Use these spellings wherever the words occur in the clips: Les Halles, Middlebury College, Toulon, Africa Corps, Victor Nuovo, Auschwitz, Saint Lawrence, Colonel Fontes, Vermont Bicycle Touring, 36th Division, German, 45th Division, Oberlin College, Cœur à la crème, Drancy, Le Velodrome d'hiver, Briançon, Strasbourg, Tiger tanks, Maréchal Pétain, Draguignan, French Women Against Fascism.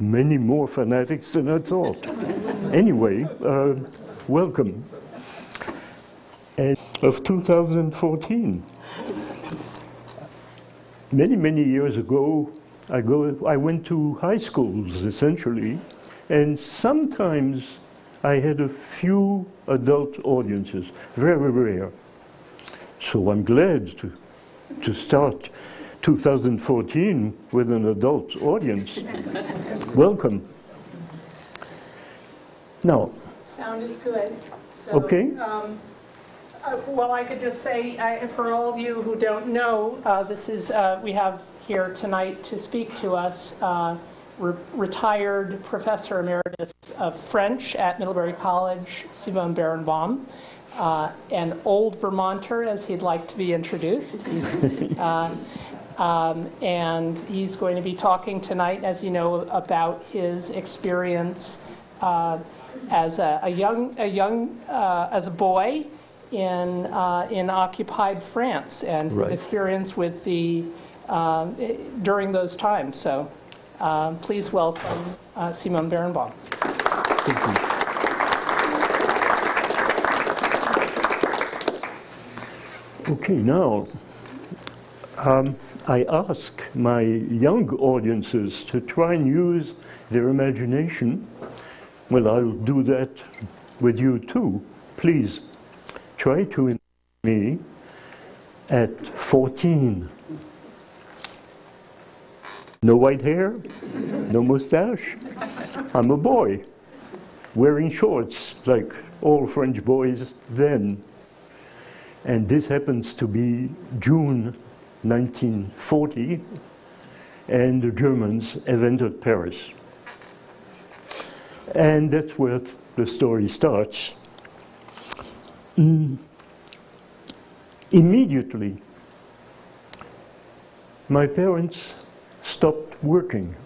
many more fanatics than I thought. Anyway, welcome. And of 2014. Many, many years ago, I went to high schools, essentially, and sometimes I had a few adult audiences, very rare. So I'm glad to start 2014 with an adult audience. Welcome. Now. Sound is good. So, okay. Well, I could just say, for all of you who don't know, this is, we have here tonight to speak to us, retired Professor Emeritus of French at Middlebury College, Simon Barenbaum, an old Vermonter, as he'd like to be introduced. He's, and he's going to be talking tonight, as you know, about his experience as a boy in occupied France and his experience with the during those times. So please welcome Simon Barenbaum. Thank you. Okay, now I ask my young audiences to try and use their imagination. Well, I'll do that with you too. Please. Try to imagine me at 14. No white hair, no mustache. I'm a boy, wearing shorts like all French boys then. And this happens to be June 1940, and the Germans have entered Paris. And that's where the story starts. Immediately, my parents stopped working.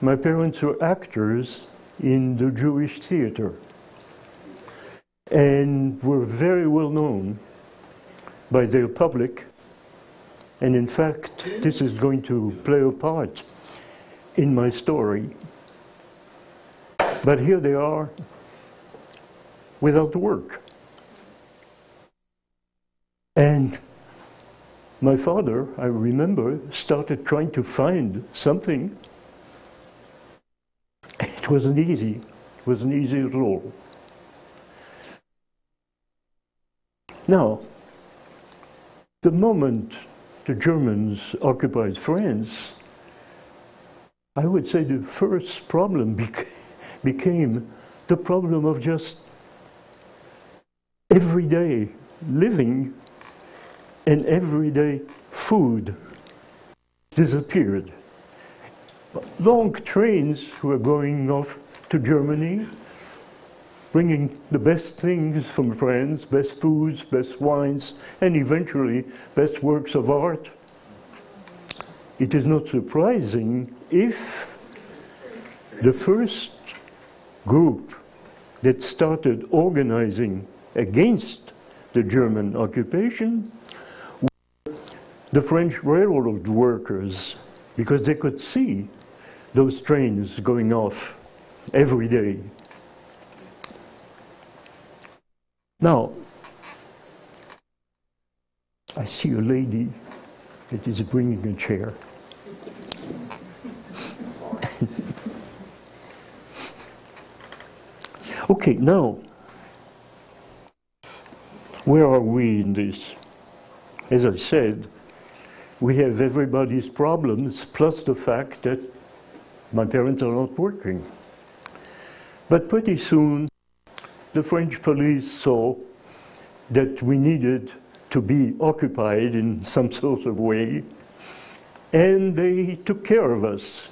My parents were actors in the Jewish theater and were very well known by their public. And in fact, this is going to play a part in my story. But here they are without work. And my father, I remember, started trying to find something. It wasn't easy. It wasn't easy at all. Now, the moment the Germans occupied France, I would say the first problem became the problem of just everyday living. And everyday food disappeared. Long trains were going off to Germany, bringing the best things from France, best foods, best wines, and eventually best works of art. It is not surprising if the first group that started organizing against the German occupation the French railroad workers, because they could see those trains going off every day. Now, I see a lady that is bringing a chair. Okay, now, where are we in this? As I said, we have everybody's problems, plus the fact that my parents are not working. But pretty soon, the French police saw that we needed to be occupied in some sort of way, and they took care of us.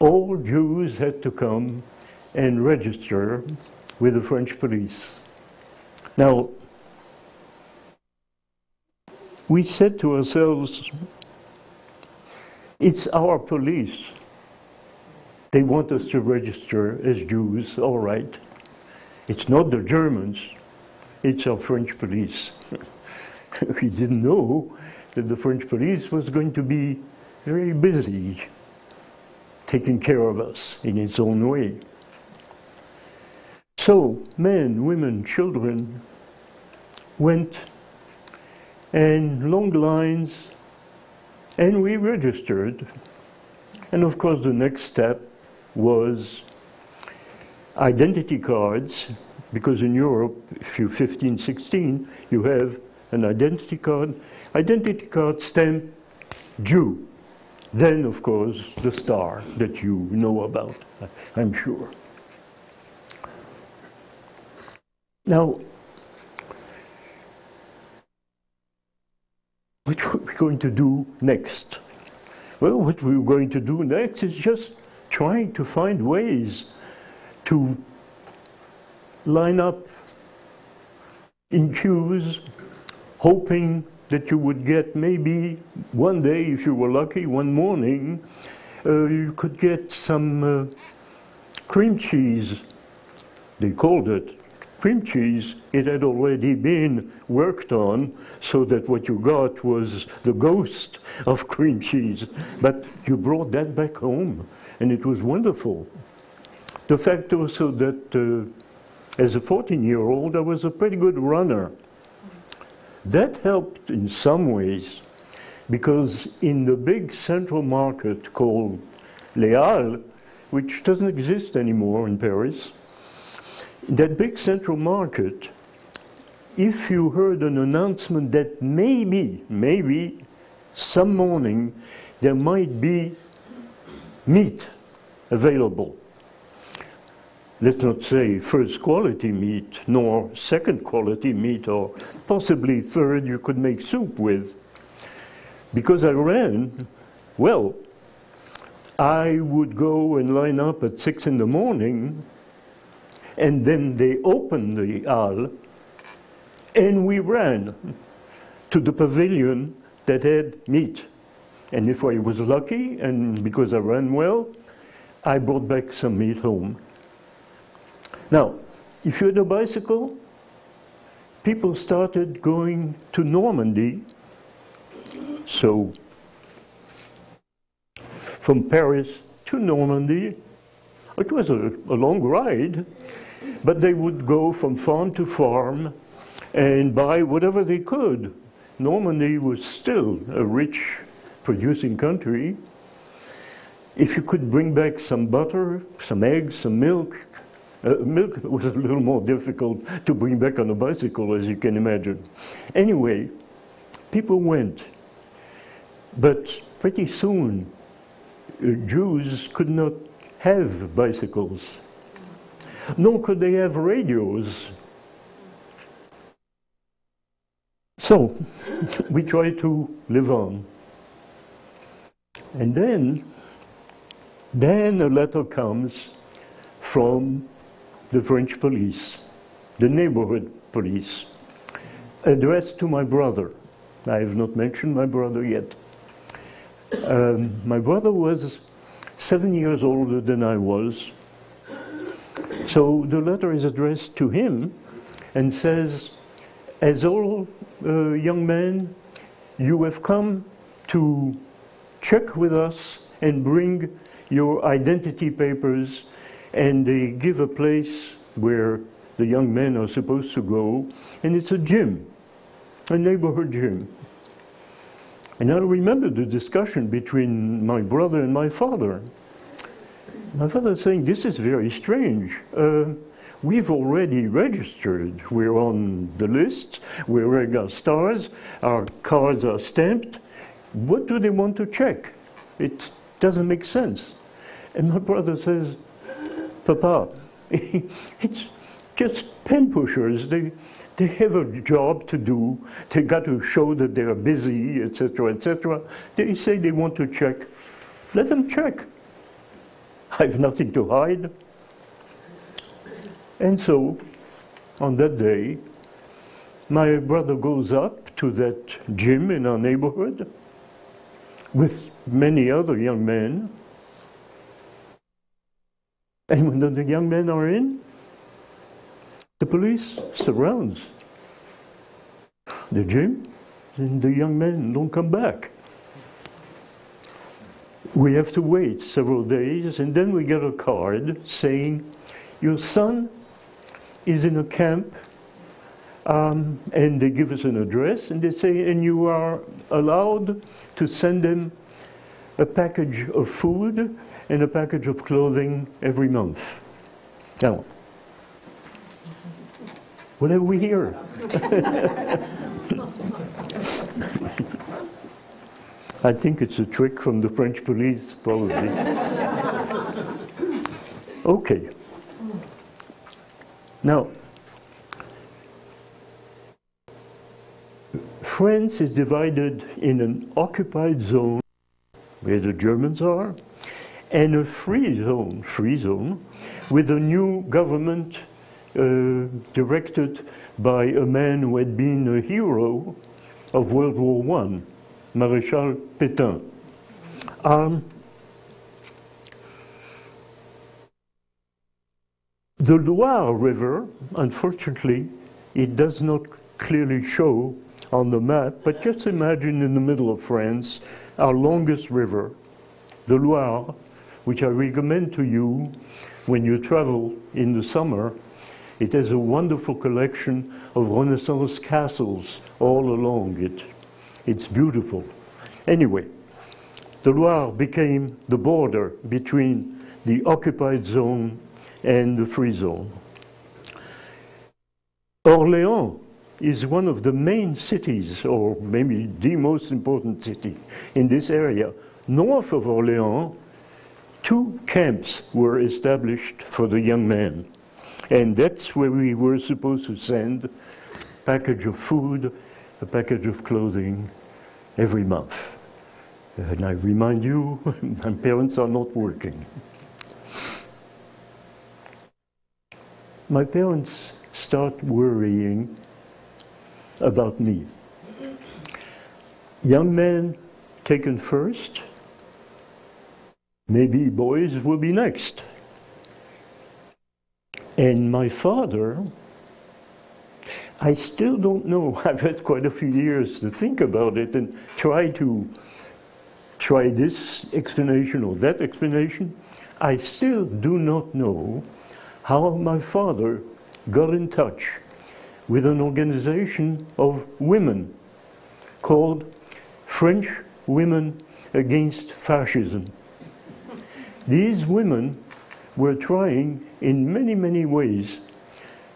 All Jews had to come and register with the French police. Now, we said to ourselves, it's our police. They want us to register as Jews, all right. It's not the Germans, it's our French police. We didn't know that the French police was going to be very busy taking care of us in its own way. So men, women, children went and long lines, and we registered. And of course the next step was identity cards, because in Europe, if you're 15, 16, you have an identity card stamp Jew. Then, of course, the star that you know about, I'm sure. Now, what are we going to do next? Well, what we're going to do next is just trying to find ways to line up in queues, hoping that you would get maybe one day, if you were lucky, one morning, you could get some cream cheese. They called it cream cheese. It had already been worked on, so that what you got was the ghost of cream cheese. But you brought that back home, and it was wonderful. The fact also that as a 14-year-old, I was a pretty good runner. That helped in some ways, because in the big central market called Les Halles, which doesn't exist anymore in Paris, that big central market, if you heard an announcement that maybe some morning there might be meat available, let's not say first quality meat, nor second quality meat, or possibly third you could make soup with. Because I ran, well, I would go and line up at 6 in the morning, and then they opened the hall, and we ran to the pavilion that had meat. And if I was lucky, and because I ran well, I brought back some meat home. Now, if you had a bicycle, people started going to Normandy. So, from Paris to Normandy, it was a long ride, but they would go from farm to farm and buy whatever they could. Normandy was still a rich producing country. If you could bring back some butter, some eggs, some milk, milk was a little more difficult to bring back on a bicycle, as you can imagine. Anyway, people went, but pretty soon Jews could not have bicycles, nor could they have radios. So we tried to live on. And then a letter comes from the French police, the neighborhood police, addressed to my brother. I have not mentioned my brother yet. My brother was 7 years older than I was. So the letter is addressed to him and says, as all young men, you have come to check with us and bring your identity papers, and they give a place where the young men are supposed to go, and it's a gym, a neighborhood gym. And I remember the discussion between my brother and my father. My father saying, this is very strange. We've already registered. We're on the list. We're wearing our stars. Our cards are stamped. What do they want to check? It doesn't make sense. And my brother says, Papa, it's just pen pushers. They have a job to do. They got to show that they are busy, etc., etc. They say they want to check. Let them check. I have nothing to hide. And so, on that day, my brother goes up to that gym in our neighborhood with many other young men. And when the young men are in, the police surrounds the gym, and the young men don't come back. we have to wait several days, and then we get a card saying, your son is in a camp, and they give us an address, and they say, and you are allowed to send them a package of food and a package of clothing every month. Now, what have we here? I think it's a trick from the French police, probably. Okay. Now, France is divided in an occupied zone, where the Germans are, and a free zone, with a new government directed by a man who had been a hero of World War I, Maréchal Pétain. The Loire River, unfortunately, it does not clearly show on the map, but just imagine in the middle of France, our longest river, the Loire, which I recommend to you when you travel in the summer. It has a wonderful collection of Renaissance castles all along it. It's beautiful. Anyway, the Loire became the border between the occupied zone and the free zone. Orléans is one of the main cities, or maybe the most important city in this area. North of Orléans, two camps were established for the young men. And that's where we were supposed to send a package of food, a package of clothing every month. And I remind you, my parents are not working. My parents start worrying about me. Young men taken first, maybe boys will be next. And my father, I still don't know, I've had quite a few years to think about it and try this explanation or that explanation. I still do not know how my father got in touch with an organization of women called French Women Against Fascism. These women were trying in many, many ways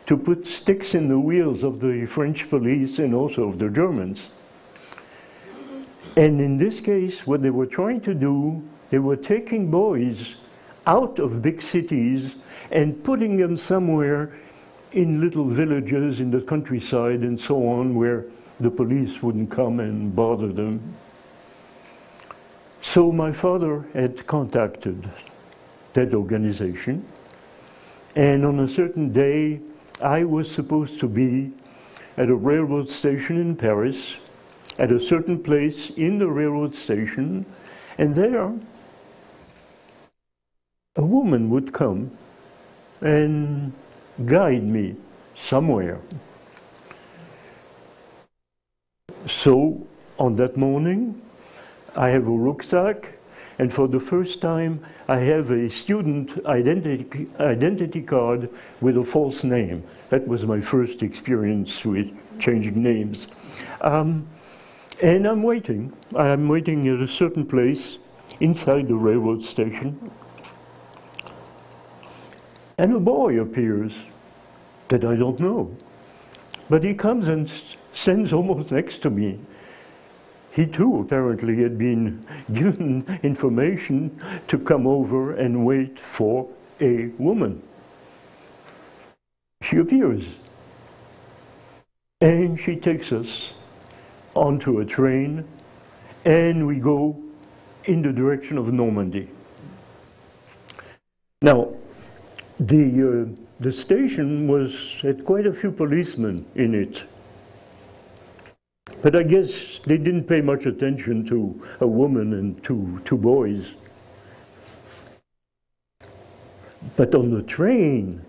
to put sticks in the wheels of the French police and also of the Germans. And in this case, what they were trying to do, they were taking boys out of big cities and putting them somewhere in little villages in the countryside and so on, where the police wouldn't come and bother them. So my father had contacted that organization, and on a certain day I was supposed to be at a railroad station in Paris, at a certain place in the railroad station, and there a woman would come and guide me somewhere. So on that morning, I have a rucksack, and for the first time, I have a student identity card with a false name. That was my first experience with changing names. And I'm waiting. I'm waiting at a certain place inside the railroad station. And a boy appears that I don't know. But he comes and stands almost next to me. He too apparently had been given information to come over and wait for a woman. She appears. And she takes us onto a train, and we go in the direction of Normandy. Now, the station had quite a few policemen in it. But I guess they didn't pay much attention to a woman and two boys. But on the train,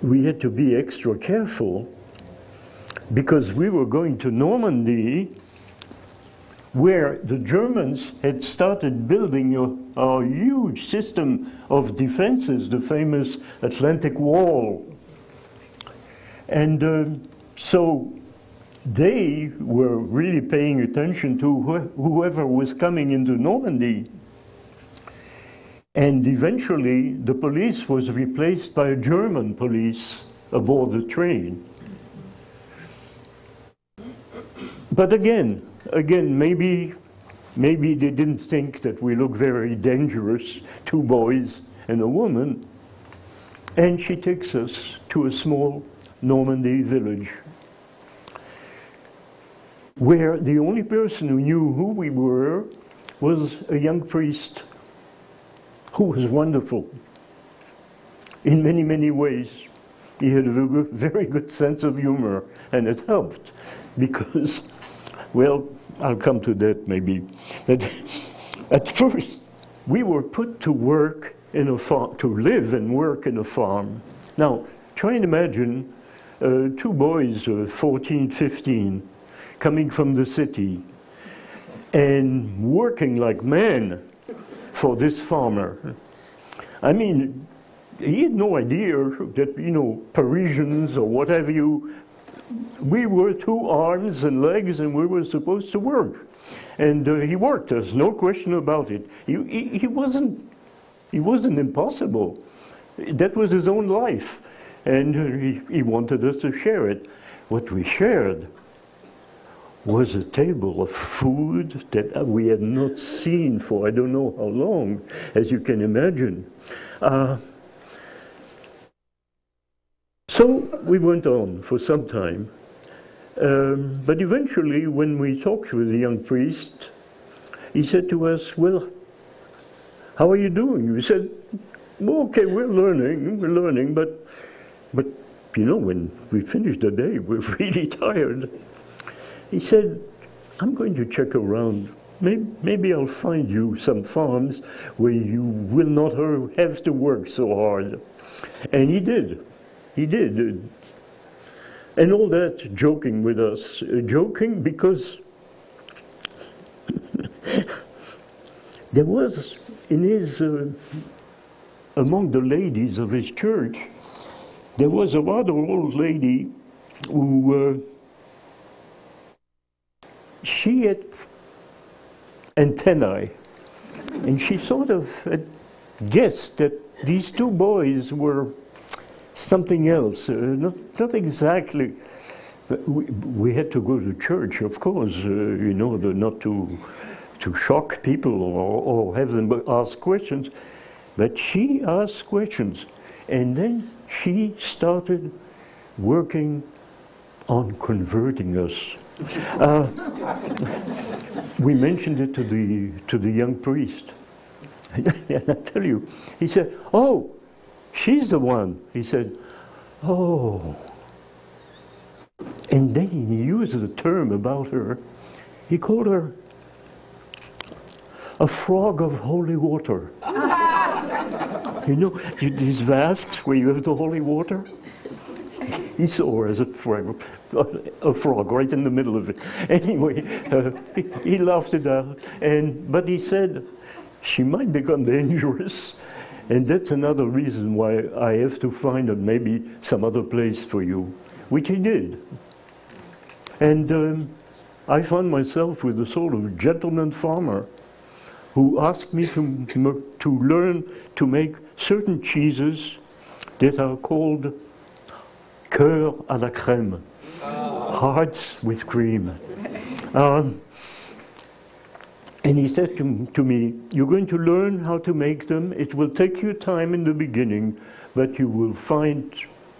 we had to be extra careful because we were going to Normandy where the Germans had started building a huge system of defenses, the famous Atlantic Wall. And so they were really paying attention to whoever was coming into Normandy. And eventually, the police was replaced by a German police aboard the train. But again, maybe they didn't think that we look very dangerous, two boys and a woman. And she takes us to a small Normandy village, where the only person who knew who we were was a young priest who was wonderful in many, many ways. He had a very good sense of humor, and it helped because, well, I'll come to that maybe. But at first, we were put to work in a farm, to live and work in a farm. Now, try and imagine two boys, 14, 15, coming from the city and working like men for this farmer. I mean, he had no idea that, you know, Parisians or what have you, we were two arms and legs and we were supposed to work. And he worked us, no question about it. He wasn't impossible. That was his own life. And he wanted us to share it. What we shared was a table of food that we had not seen for I don't know how long, as you can imagine. So we went on for some time. But eventually, when we talked with the young priest, he said to us, well, how are you doing? We said, well, okay, we're learning, but you know, when we finish the day, we're really tired. He said, I'm going to check around. Maybe I'll find you some farms where you will not have to work so hard. And he did. He did. And all that joking with us. Joking because there was in his, among the ladies of his church, there was a rather old lady who she had antennae, and she sort of guessed that these two boys were something else, not exactly. But we had to go to church, of course, in order not to shock people or have them ask questions. But she asked questions, and then she started working on converting us. We mentioned it to the young priest, and I tell you, he said, oh, she's the one. He said, oh. And then he used the term about her. He called her a frog of holy water. You know, these vasques where you have the holy water? He saw her as a frog right in the middle of it. Anyway, he laughed it out, but he said, she might become dangerous, and that's another reason why I have to find maybe some other place for you, which he did. And I found myself with a sort of gentleman farmer who asked me to learn to make certain cheeses that are called Cœur à la crème, hearts with cream. And he said to me, you're going to learn how to make them. It will take you time in the beginning, but you will find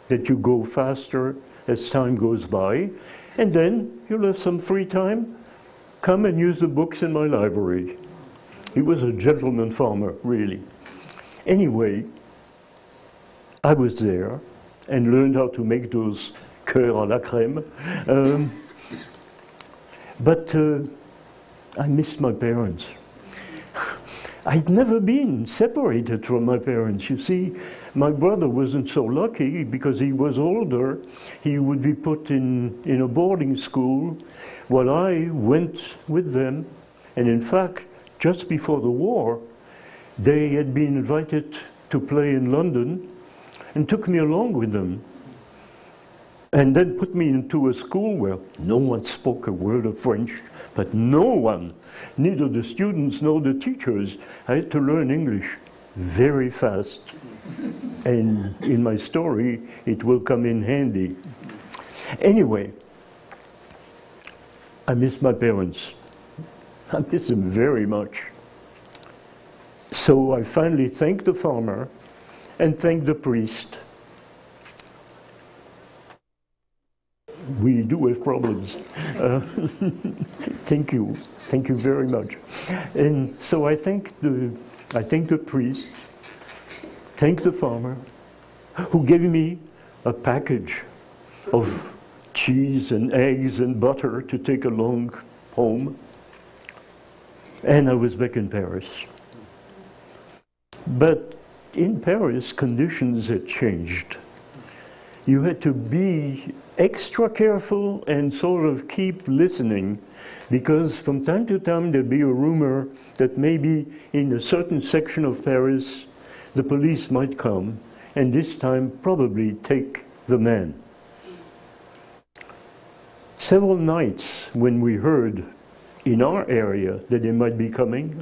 that you go faster as time goes by. And then you'll have some free time. Come and use the books in my library. He was a gentleman farmer, really. Anyway, I was there and learned how to make those cœurs à la crème. But I missed my parents. I'd never been separated from my parents. You see, my brother wasn't so lucky because he was older. He would be put in a boarding school while I went with them And in fact, just before the war, they had been invited to play in London and took me along with them. And then put me into a school where no one spoke a word of French, but no one, neither the students nor the teachers. I had to learn English very fast. And in my story, it will come in handy. Anyway, I miss my parents. I miss them very much. So I finally thanked the farmer and thanked the priest. We do have problems. Thank you. Thank you very much. And so I thank the priest, thank the farmer, who gave me a package of cheese and eggs and butter to take along home. And I was back in Paris. But in Paris, conditions had changed. You had to be extra careful and sort of keep listening, because from time to time there'd be a rumor that maybe in a certain section of Paris the police might come and this time probably take the man. Several nights when we heard in our area that they might be coming,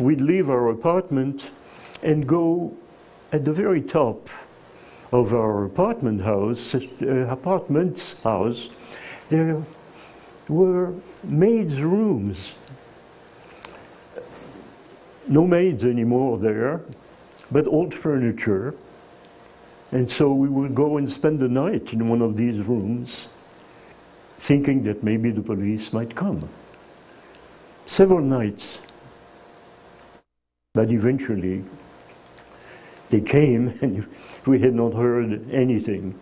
we'd leave our apartment and go at the very top of our apartment's house, there were maids' rooms. No maids anymore there, but old furniture. And so we would go and spend the night in one of these rooms, thinking that maybe the police might come. Several nights. But eventually, they came, and we had not heard anything.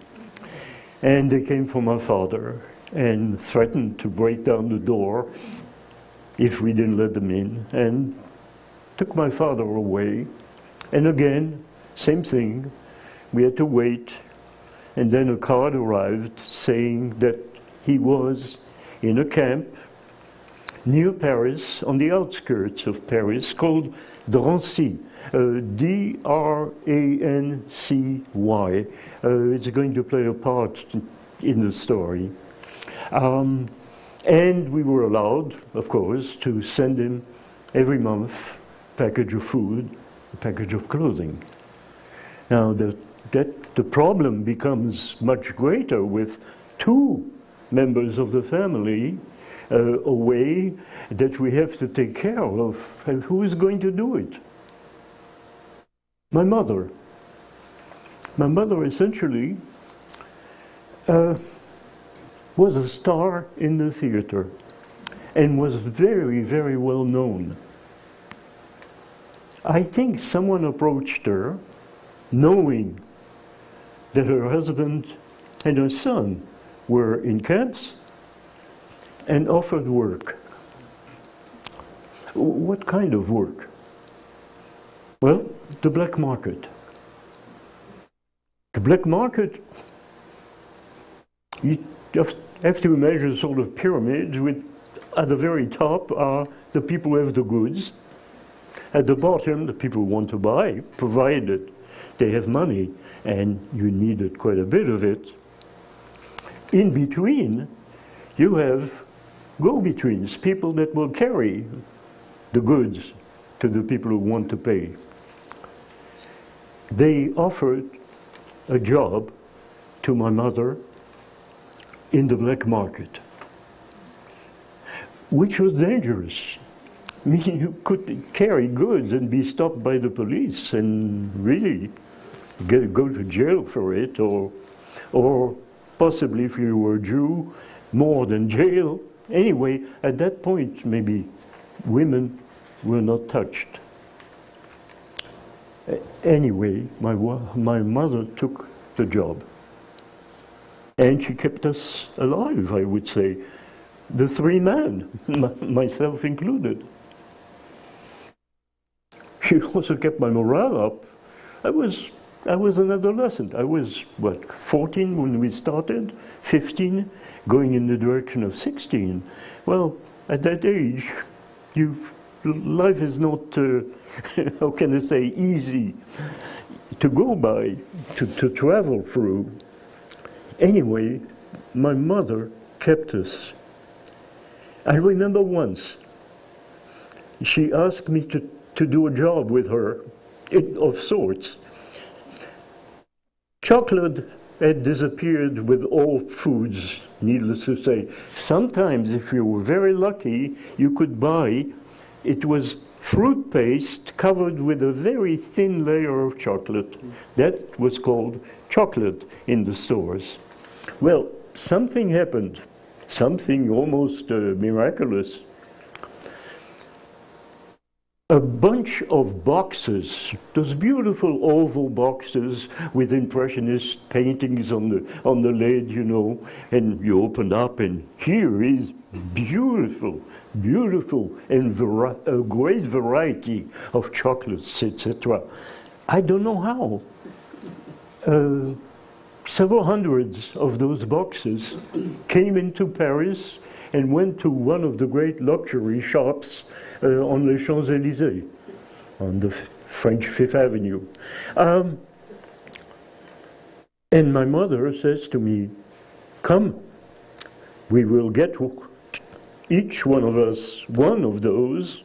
And they came for my father and threatened to break down the door if we didn't let them in, and took my father away. And again, same thing. We had to wait, and then a card arrived saying that he was in a camp near Paris, on the outskirts of Paris, called Drancy, D-R-A-N-C-Y. It's going to play a part in the story. And we were allowed, of course, to send him every month a package of food, a package of clothing. Now, the problem becomes much greater with two members of the family away that we have to take care of. And who is going to do it? My mother. My mother essentially was a star in the theater and was very, very well known. I think someone approached her knowing that her husband and her son were in camps and offered work. What kind of work? Well, the black market. The black market, you have to imagine a sort of pyramid with, at the very top are the people who have the goods. At the bottom, the people who want to buy, provided they have money, and you needed quite a bit of it. In between, you have go-betweens, people that will carry the goods to the people who want to pay. They offered a job to my mother in the black market, which was dangerous. I mean, you could carry goods and be stopped by the police and really go to jail for it, or possibly if you were a Jew, more than jail. Anyway, at that point, maybe women were not touched. Anyway, my mother took the job. And she kept us alive, I would say. The three men, myself included. She also kept my morale up. I was an adolescent. I was, what, 14 when we started, 15, going in the direction of 16. Well, at that age, life is not, how can I say, easy to go by, to travel through. Anyway, my mother kept us. I remember once, she asked me to do a job with her, of sorts. Chocolate had disappeared with all foods, needless to say. Sometimes, if you were very lucky, you could buy, it was fruit paste covered with a very thin layer of chocolate. That was called chocolate in the stores. Well, something happened, something almost miraculous. A bunch of boxes, those beautiful oval boxes with impressionist paintings on the lid, you know, and you opened up and here is beautiful, beautiful and a great variety of chocolates, etc. I don't know how. Several hundreds of those boxes came into Paris and went to one of the great luxury shops on Les Champs-Élysées, on the French Fifth Avenue. And my mother says to me, come, we will get each one of us one of those.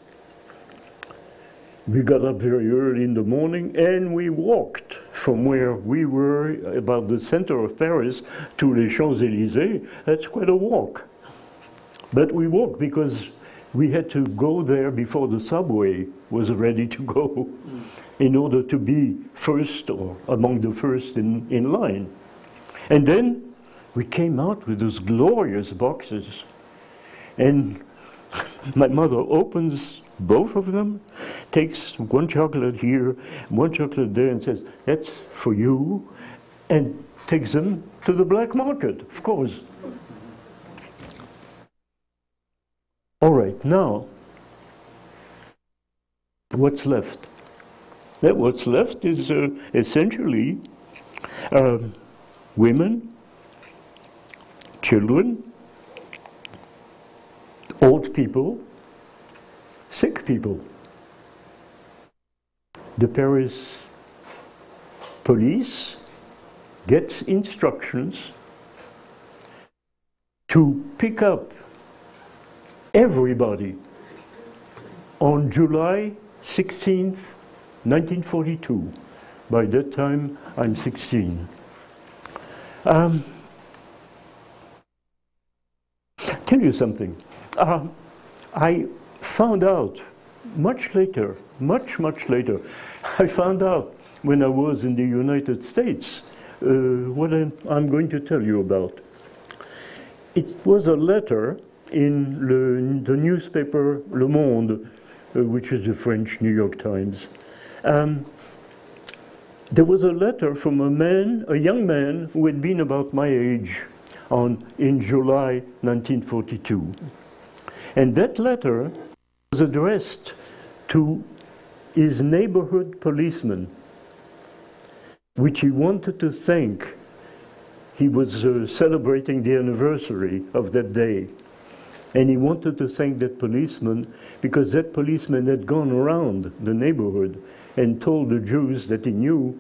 We got up very early in the morning and we walked from where we were, about the center of Paris, to Les Champs-Élysées. That's quite a walk. But we walked because we had to go there before the subway was ready to go in order to be first or among the first in line. And then we came out with those glorious boxes. And my mother opens both of them, takes one chocolate here, one chocolate there, and says, that's for you, and takes them to the black market, of course. All right, now, what's left? What's left is essentially women, children, old people, sick people. The Paris police gets instructions to pick up everybody on July 16th, 1942. By that time, I'm 16. Tell you something. I found out much later, much later. I found out when I was in the United States what I'm going to tell you about. It was a letter in the newspaper Le Monde, which is the French New York Times. There was a letter from a young man who had been about my age in July 1942. And that letter was addressed to his neighborhood policeman, which he wanted to thank. He was celebrating the anniversary of that day. And he wanted to thank that policeman because that policeman had gone around the neighborhood and told the Jews that he knew,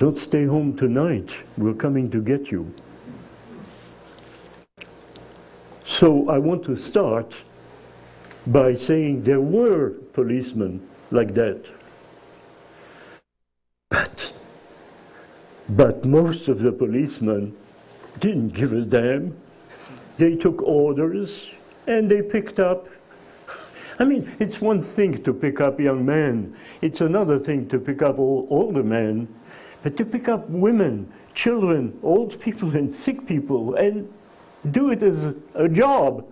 don't stay home tonight, we're coming to get you. So I want to start by saying there were policemen like that. But most of the policemen didn't give a damn. They took orders and they picked up. I mean, it's one thing to pick up young men. It's another thing to pick up older men. But to pick up women, children, old people and sick people and do it as a job.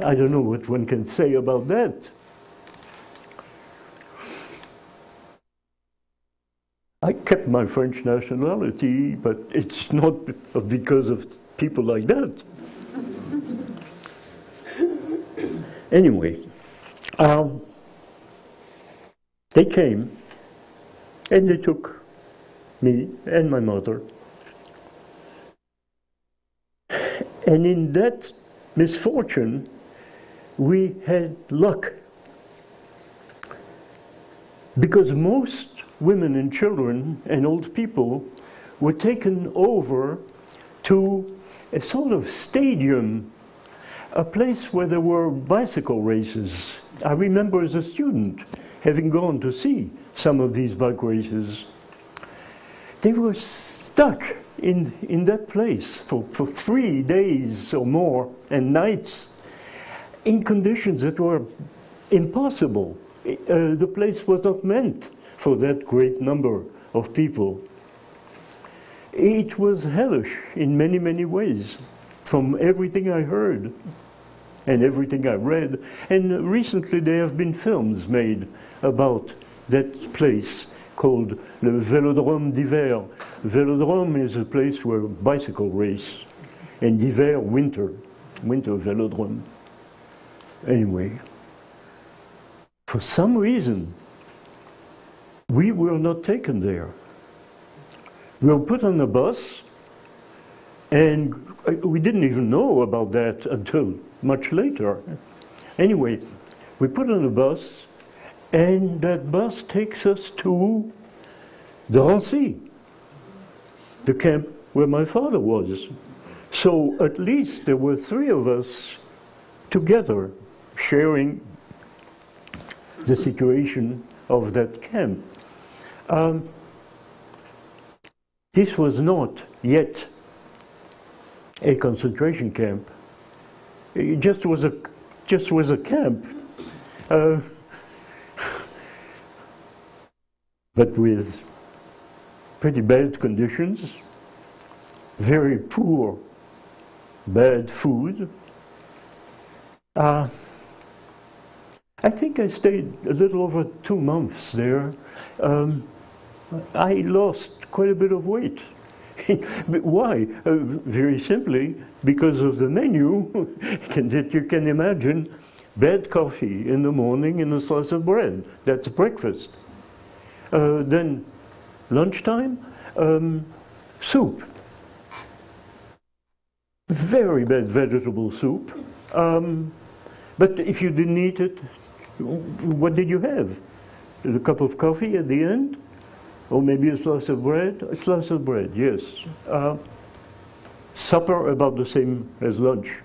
I don't know what one can say about that. I kept my French nationality, but it's not because of people like that. Anyway, they came and they took me and my mother. And in that misfortune, we had luck. Because most women and children and old people were taken over to a sort of stadium, a place where there were bicycle races. I remember as a student having gone to see some of these bike races. They were stuck in that place for 3 days or more and nights in conditions that were impossible. The place was not meant for that great number of people. It was hellish in many, many ways, from everything I heard and everything I read. And recently there have been films made about that place called Le Velodrome d'hiver. Velodrome is a place where bicycle race, and hiver, winter, winter velodrome. Anyway, for some reason, we were not taken there. We were put on a bus, and we didn't even know about that until much later. Anyway, we put on a bus, and that bus takes us to Drancy, the camp where my father was. So at least there were three of us together sharing the situation of that camp. This was not yet a concentration camp. It just was a camp. But with pretty bad conditions, very poor, bad food. I think I stayed a little over 2 months there. I lost quite a bit of weight. Why? Very simply, because of the menu that you can imagine. Bad coffee in the morning and a slice of bread. That's breakfast. Then lunchtime, soup. Very bad vegetable soup. But if you didn't eat it, what did you have? A cup of coffee at the end? Or maybe a slice of bread? A slice of bread, yes. Supper about the same as lunch.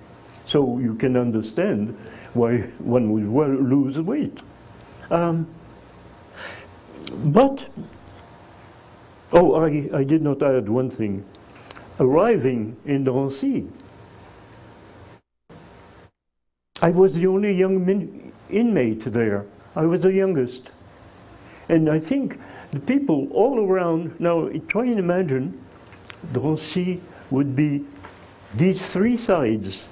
So you can understand why one would lose weight. I did not add one thing. Arriving in Drancy, I was the only young inmate there. I was the youngest. And I think the people all around, now try and imagine, Drancy would be these three sides,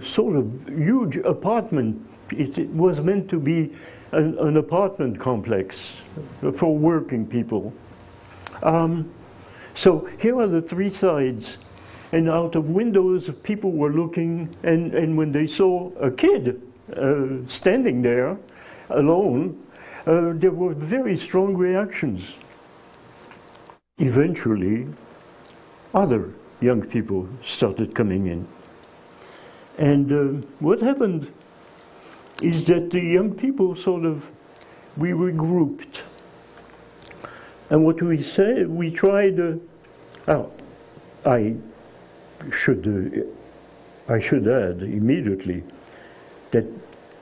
sort of huge apartment. It was meant to be an apartment complex for working people. So here are the three sides. And out of windows, people were looking, and when they saw a kid standing there alone, there were very strong reactions. Eventually, other young people started coming in. And what happened is that the young people we regrouped. And what we said, we tried, I should add immediately that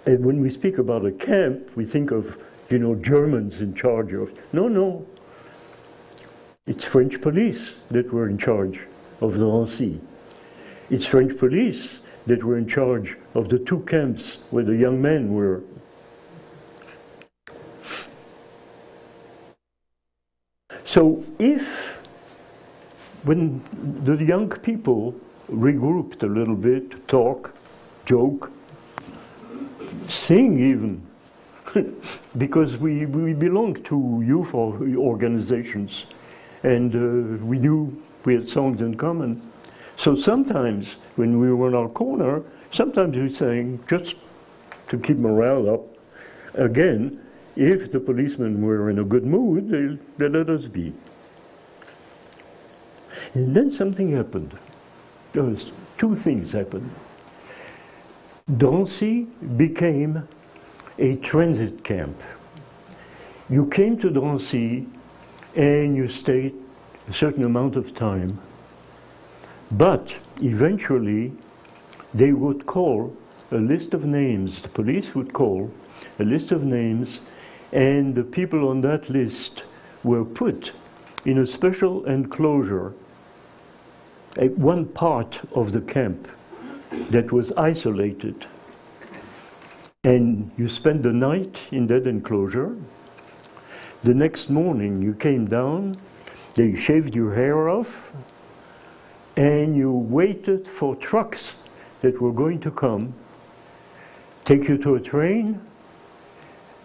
when we speak about a camp, we think of, you know, Germans in charge of. No, it's French police that were in charge of Drancy. It's French police that were in charge of the two camps where the young men were. So when the young people regrouped a little bit, talk, joke, sing even, because we belonged to youth organizations, and we knew we had songs in common. So sometimes, when we were in our corner, sometimes we sang, just to keep morale up. Again, if the policemen were in a good mood, they let us be. And then something happened. two things happened. Drancy became a transit camp. You came to Drancy and you stayed a certain amount of time, but eventually they would call a list of names, the police would call a list of names, and the people on that list were put in a special enclosure at one part of the camp that was isolated. And you spent the night in that enclosure. The next morning you came down, they shaved your hair off, and you waited for trucks that were going to come, take you to a train,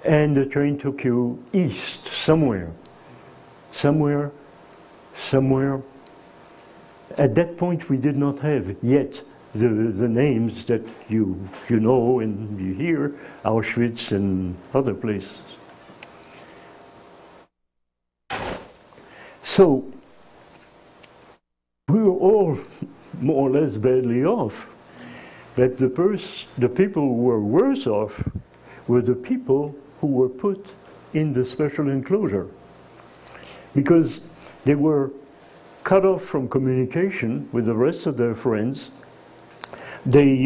and the train took you east, somewhere. At that point we did not have yet the names that you know and you hear, Auschwitz and other places. So we were all more or less badly off, but the people who were worse off were the people who were put in the special enclosure, because they were cut off from communication with the rest of their friends. They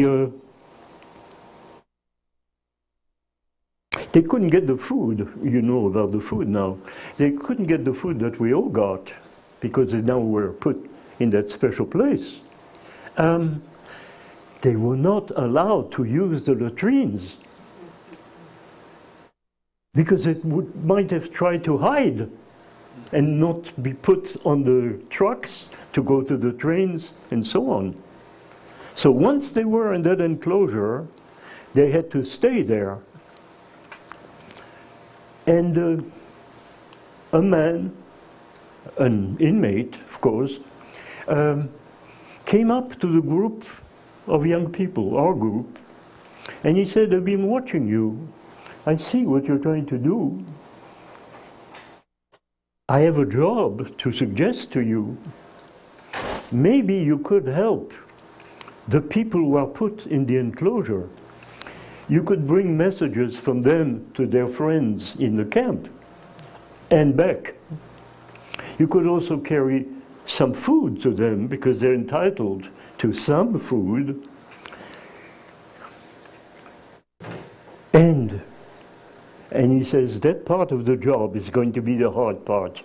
couldn't get the food, you know about the food now. They couldn't get the food that we all got because they now were put in that special place. They were not allowed to use the latrines because it might have tried to hide and not be put on the trucks to go to the trains and so on. So once they were in that enclosure, they had to stay there. And a man, an inmate, of course, came up to the group of young people, our group, and he said, "I've been watching you. I see what you're trying to do. I have a job to suggest to you. Maybe you could help the people who are put in the enclosure. You could bring messages from them to their friends in the camp and back. You could also carry some food to them because they're entitled to some food." And he says that part of the job is going to be the hard part.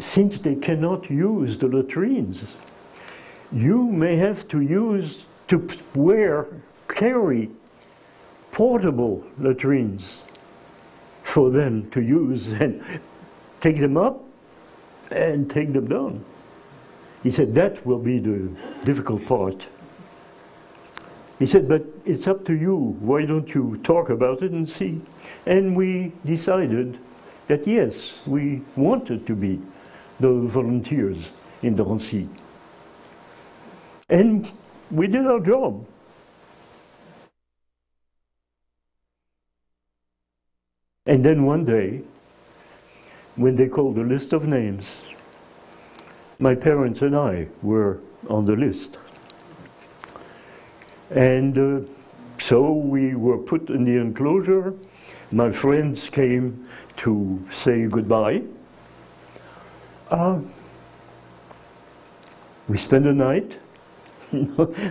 Since they cannot use the latrines, you may have to use, to wear, carry portable latrines for them to use and take them up and take them down. He said that will be the difficult part. He said, "But it's up to you. Why don't you talk about it and see?" And we decided that yes, we wanted to be the volunteers in Drancy. And we did our job. And then one day, when they called a list of names, my parents and I were on the list. And so we were put in the enclosure. My friends came to say goodbye. We spent the night,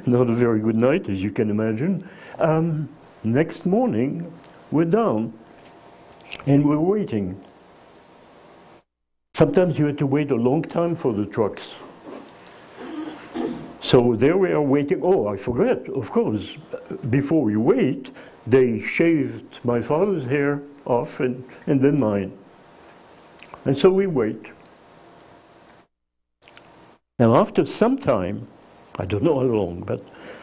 not a very good night, as you can imagine. Next morning, we're down. And we're waiting. Sometimes you had to wait a long time for the trucks. So there we are waiting. Oh, I forgot, of course. Before we wait, they shaved my father's hair off and then mine. And so we wait. Now after some time, I don't know how long, but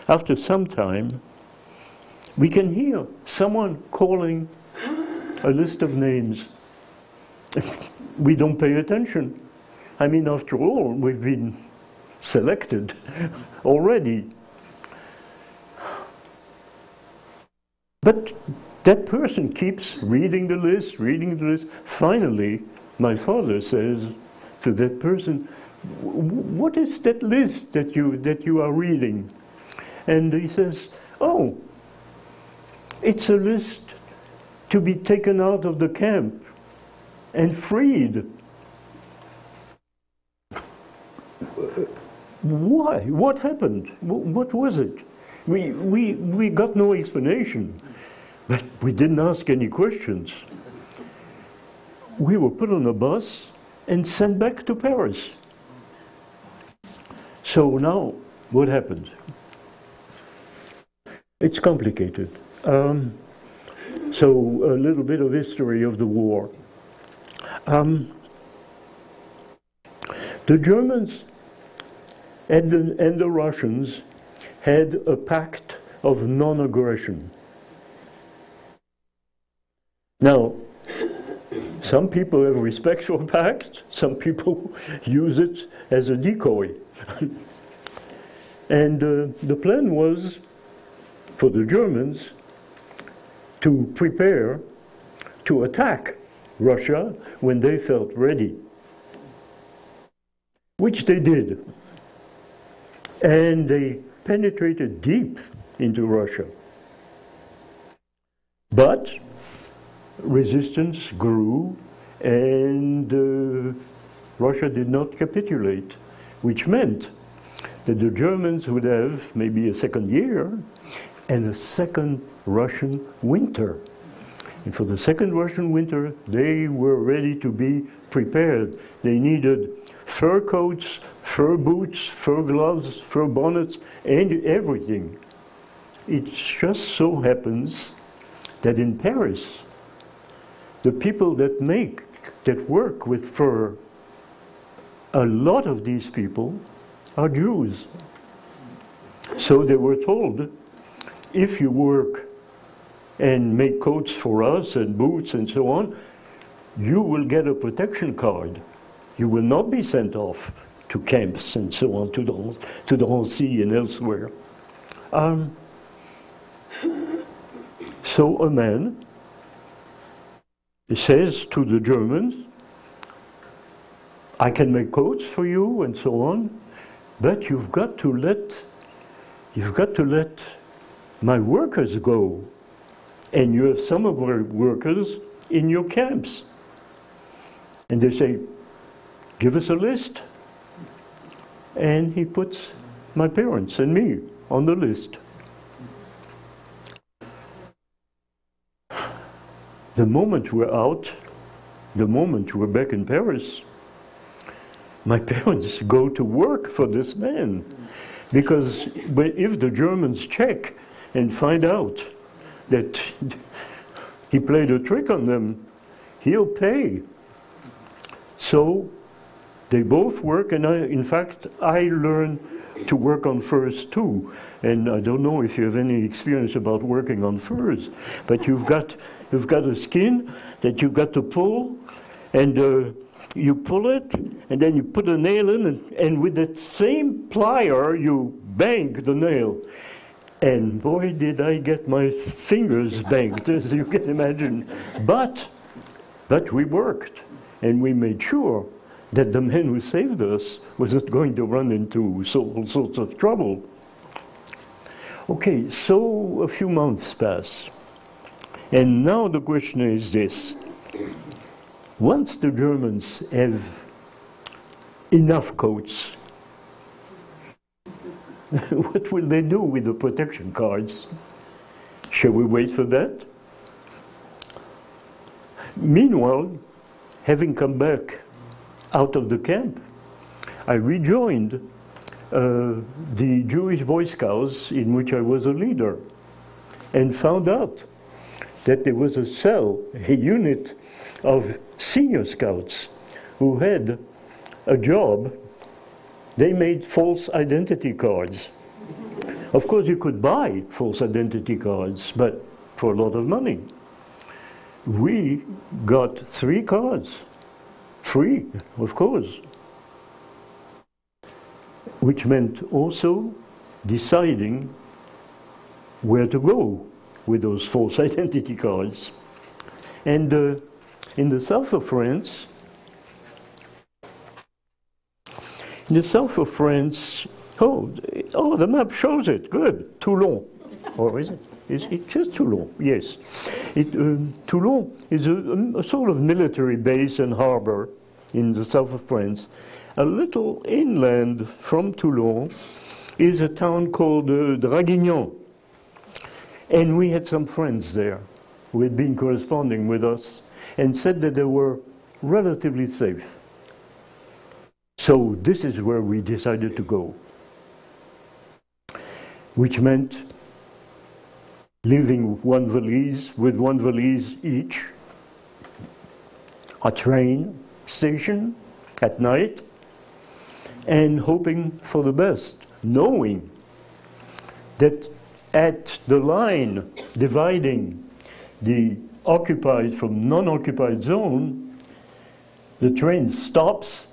after some time, we can hear someone calling a list of names. We don't pay attention. I mean, after all, we've been selected already. But that person keeps reading the list. Finally, my father says to that person, what is that list that you are reading? And he says, oh, it's a list to be taken out of the camp and freed. Why? What happened? What was it? We got no explanation, but we didn't ask any questions. We were put on a bus and sent back to Paris. So now, what happened? It's complicated. So a little bit of history of the war. The Germans and the Russians had a pact of non-aggression. Now, some people have respect for pact, some people use it as a decoy. And the plan was for the Germans to prepare to attack Russia when they felt ready, which they did. And they penetrated deep into Russia. But resistance grew, and Russia did not capitulate, which meant that the Germans would have maybe a second year and a second Russian winter. And for the second Russian winter, they were ready to be prepared. They needed fur coats, fur boots, fur gloves, fur bonnets, and everything. It just so happens that in Paris, the people that work with fur, a lot of these people are Jews. So they were told, if you work and make coats for us and boots and so on, you will get a protection card. You will not be sent off to camps and so on, to Drancy and elsewhere. So a man says to the Germans, I can make coats for you and so on, but you've got to let my workers go, and you have some of our workers in your camps. And they say, give us a list. And he puts my parents and me on the list. The moment we're out, the moment we're back in Paris, my parents go to work for this man. Because if the Germans check and find out that he played a trick on them, he'll pay. So they both work, and in fact I learned to work on furs too. And I don't know if you have any experience about working on furs, but you've got a skin that you've got to pull, and you pull it, and then you put a nail in, and with that same plier you bang the nail. And boy, did I get my fingers banged, as you can imagine. But we worked, and we made sure that the man who saved us was not going to run into all sorts of trouble. Okay, so a few months pass. And now the question is this. Once the Germans have enough coats, what will they do with the protection cards? Shall we wait for that? Meanwhile, having come back out of the camp, I rejoined the Jewish Boy Scouts, in which I was a leader, and found out that there was a cell, a unit of senior scouts who had a job. They made false identity cards. Of course, you could buy false identity cards, but for a lot of money. We got 3 cards, free, of course, which meant also deciding where to go with those false identity cards. And in the south of France, south of France, oh, the map shows it, good, Toulon. Or is it? It's just Toulon, yes. Toulon is a sort of military base and harbor in the south of France. A little inland from Toulon is a town called Draguignan. And we had some friends there who had been corresponding with us and said that they were relatively safe. So this is where we decided to go, which meant leaving one valise, with one valise each, a train station at night, and hoping for the best, knowing that at the line dividing the occupied from non-occupied zone, the train stops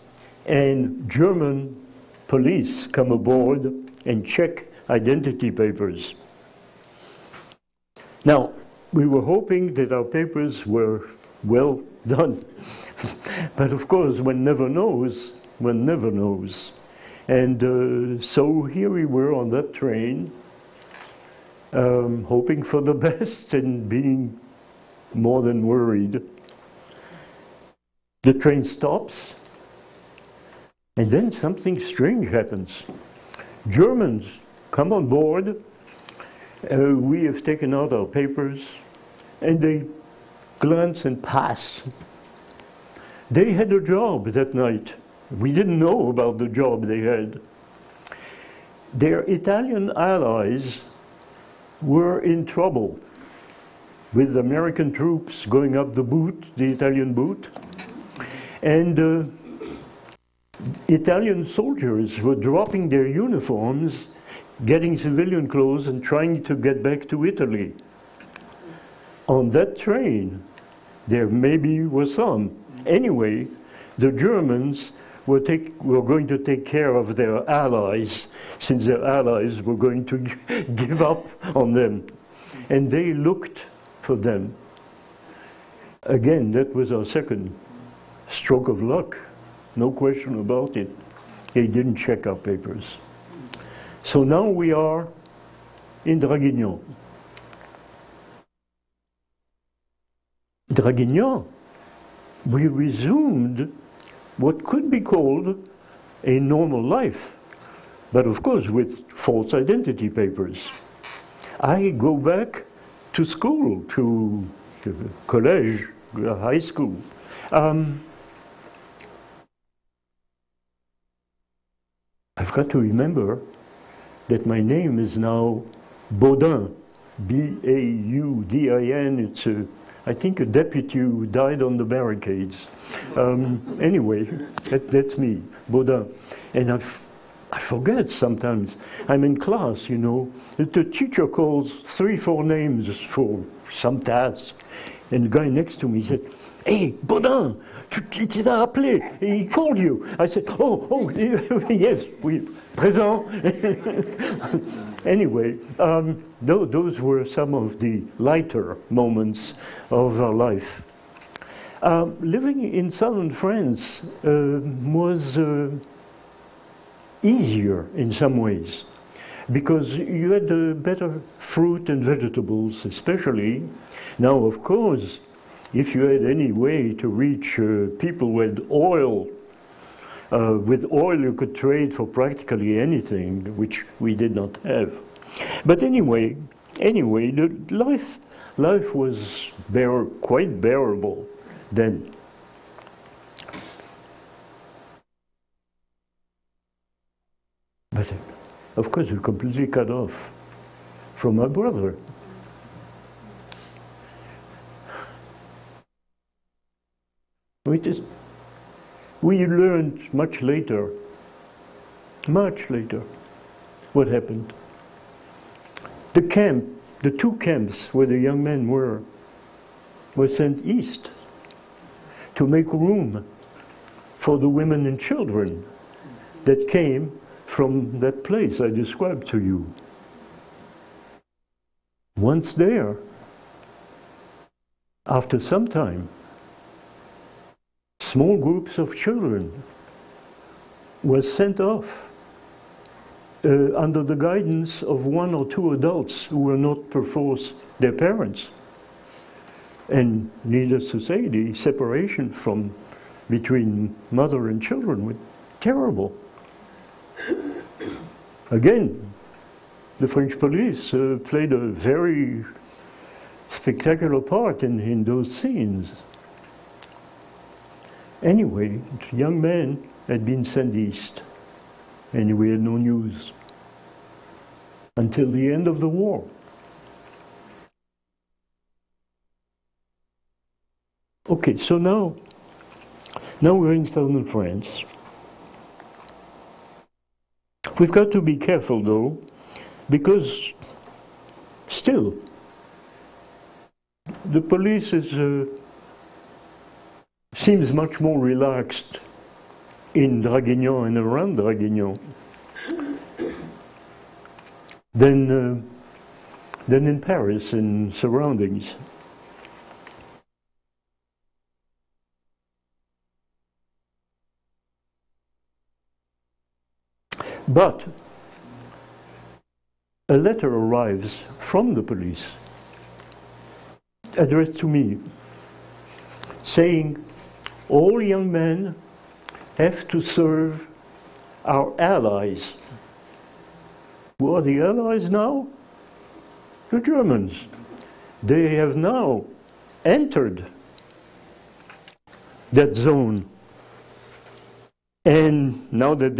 and German police come aboard and check identity papers. Now, we were hoping that our papers were well done. But of course, one never knows, one never knows. And so here we were on that train, hoping for the best and being more than worried. The train stops, and then something strange happens. Germans come on board, we have taken out our papers, and they glance and pass. They had a job that night. We didn't know about the job they had. Their Italian allies were in trouble with American troops going up the boot, the Italian boot, and Italian soldiers were dropping their uniforms, getting civilian clothes and trying to get back to Italy. On that train, there maybe were some. Anyway, the Germans were going to take care of their allies, since their allies were going to give up on them. And they looked for them. Again, that was our second stroke of luck. No question about it. They didn't check our papers. So now we are in Draguignan. Draguignan, we resumed what could be called a normal life, but of course with false identity papers. I go back to school, to college, high school. I've got to remember that my name is now Baudin, B-A-U-D-I-N. It's, I think, a deputy who died on the barricades. Anyway, that's me, Baudin. And I forget sometimes. I'm in class, you know. The teacher calls 3, 4 names for some task. And the guy next to me said, "Hey, Baudin, tu t'es rappelé, he called you." I said, oh, yes, we présent. Anyway, those were some of the lighter moments of our life. Living in southern France was easier in some ways, because you had better fruit and vegetables, especially. Now, of course, if you had any way to reach people with oil you could trade for practically anything, which we did not have. But anyway, the life was quite bearable then. But of course, we completely cut off from my brother. We learned much later, what happened. The camp, the two camps where the young men were sent east to make room for the women and children that came from that place I described to you. Once there, after some time, small groups of children was sent off under the guidance of one or two adults who were not perforce their parents. And needless to say, the separation from between mother and children was terrible. Again, the French police played a very spectacular part in those scenes. Anyway, the young man had been sent east, and we had no news until the end of the war. Okay, so now we're in southern France. We've got to be careful, though, because still the police is seems much more relaxed in Draguignan and around Draguignan than in Paris and surroundings. But a letter arrives from the police addressed to me saying, all young men have to serve our allies. Who are the allies now? The Germans. They have now entered that zone. And now that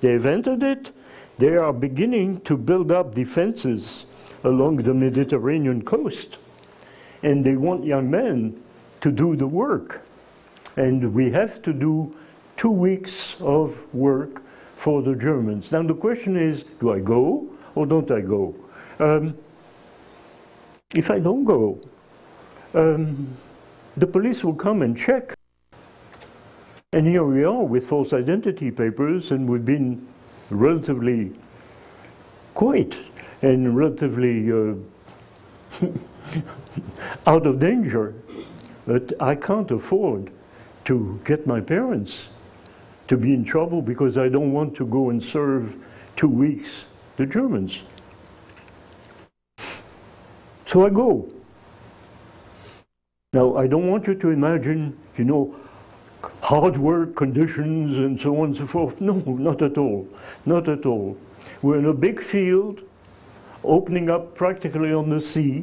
they've entered it, they are beginning to build up defenses along the Mediterranean coast. And they want young men to do the work. And we have to do 2 weeks of work for the Germans. Now the question is, do I go or don't I go? If I don't go, the police will come and check. And here we are with false identity papers, and we've been relatively quiet and relatively out of danger. But I can't afford to get my parents to be in trouble because I don't want to go and serve 2 weeks the Germans. So I go. Now, I don't want you to imagine, you know, hard work conditions and so on and so forth. No, not at all. Not at all. We're in a big field, opening up practically on the sea.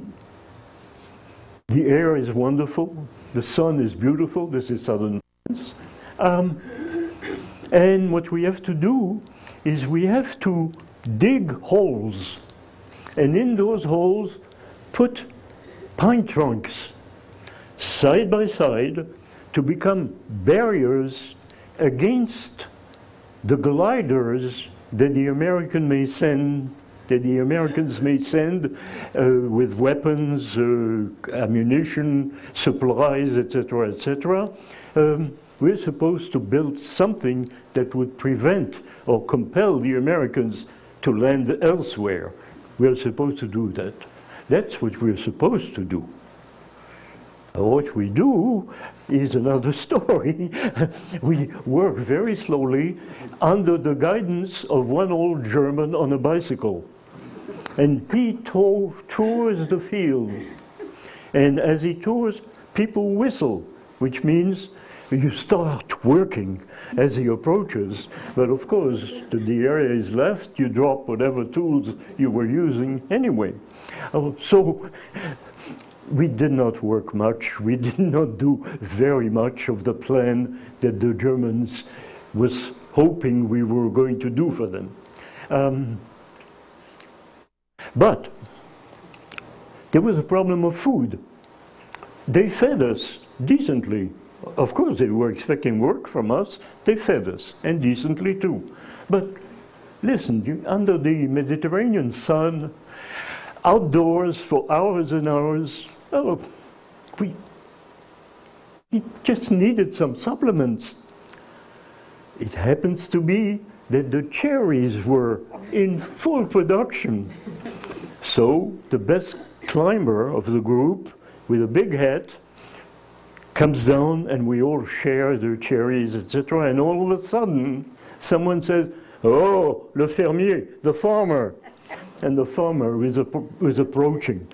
The air is wonderful. The sun is beautiful. This is southern France. And what we have to do is we have to dig holes, and in those holes put pine trunks side by side to become barriers against the gliders that the Americans may send with weapons, ammunition, supplies, etc., etc. We're supposed to build something that would prevent or compel the Americans to land elsewhere. We're supposed to do that. That's what we're supposed to do. What we do is another story. We work very slowly under the guidance of one old German on a bicycle. And he tours the field. And as he tours, people whistle, which means you start working as he approaches. But of course, the area is left. You drop whatever tools you were using anyway. So we did not work much. We did not do very much of the plan that the Germans was hoping we were going to do for them. But there was a problem of food. They fed us decently. Of course, they were expecting work from us. They fed us, and decently too. But listen, under the Mediterranean sun, outdoors for hours and hours, oh, we just needed some supplements. It happens to be that the cherries were in full production. So the best climber of the group with a big hat comes down, and we all share the cherries, etc. And all of a sudden, Someone says, "Oh, le fermier, the farmer," and the farmer is approaching,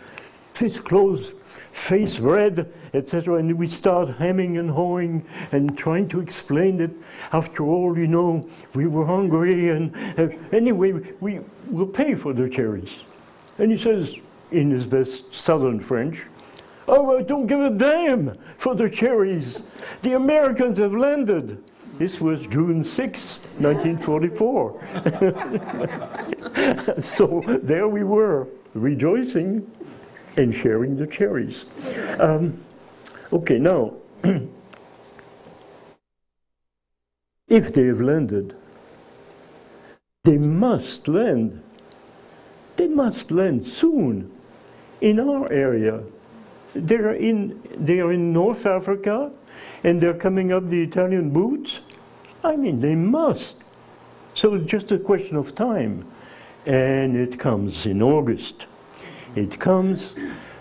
face closed, face red, etc. And we start hemming and hawing and trying to explain it. After all, you know, we were hungry, and anyway, we will pay for the cherries. And he says, in his best southern French, "Oh, I don't give a damn for the cherries. The Americans have landed." This was June 6, 1944. So there we were, rejoicing and sharing the cherries. Okay, now, if they have landed, they must land. They must land soon in our area. They are in North Africa, and they're coming up the Italian boots. I mean, they must. So it's just a question of time. And it comes in August. It comes,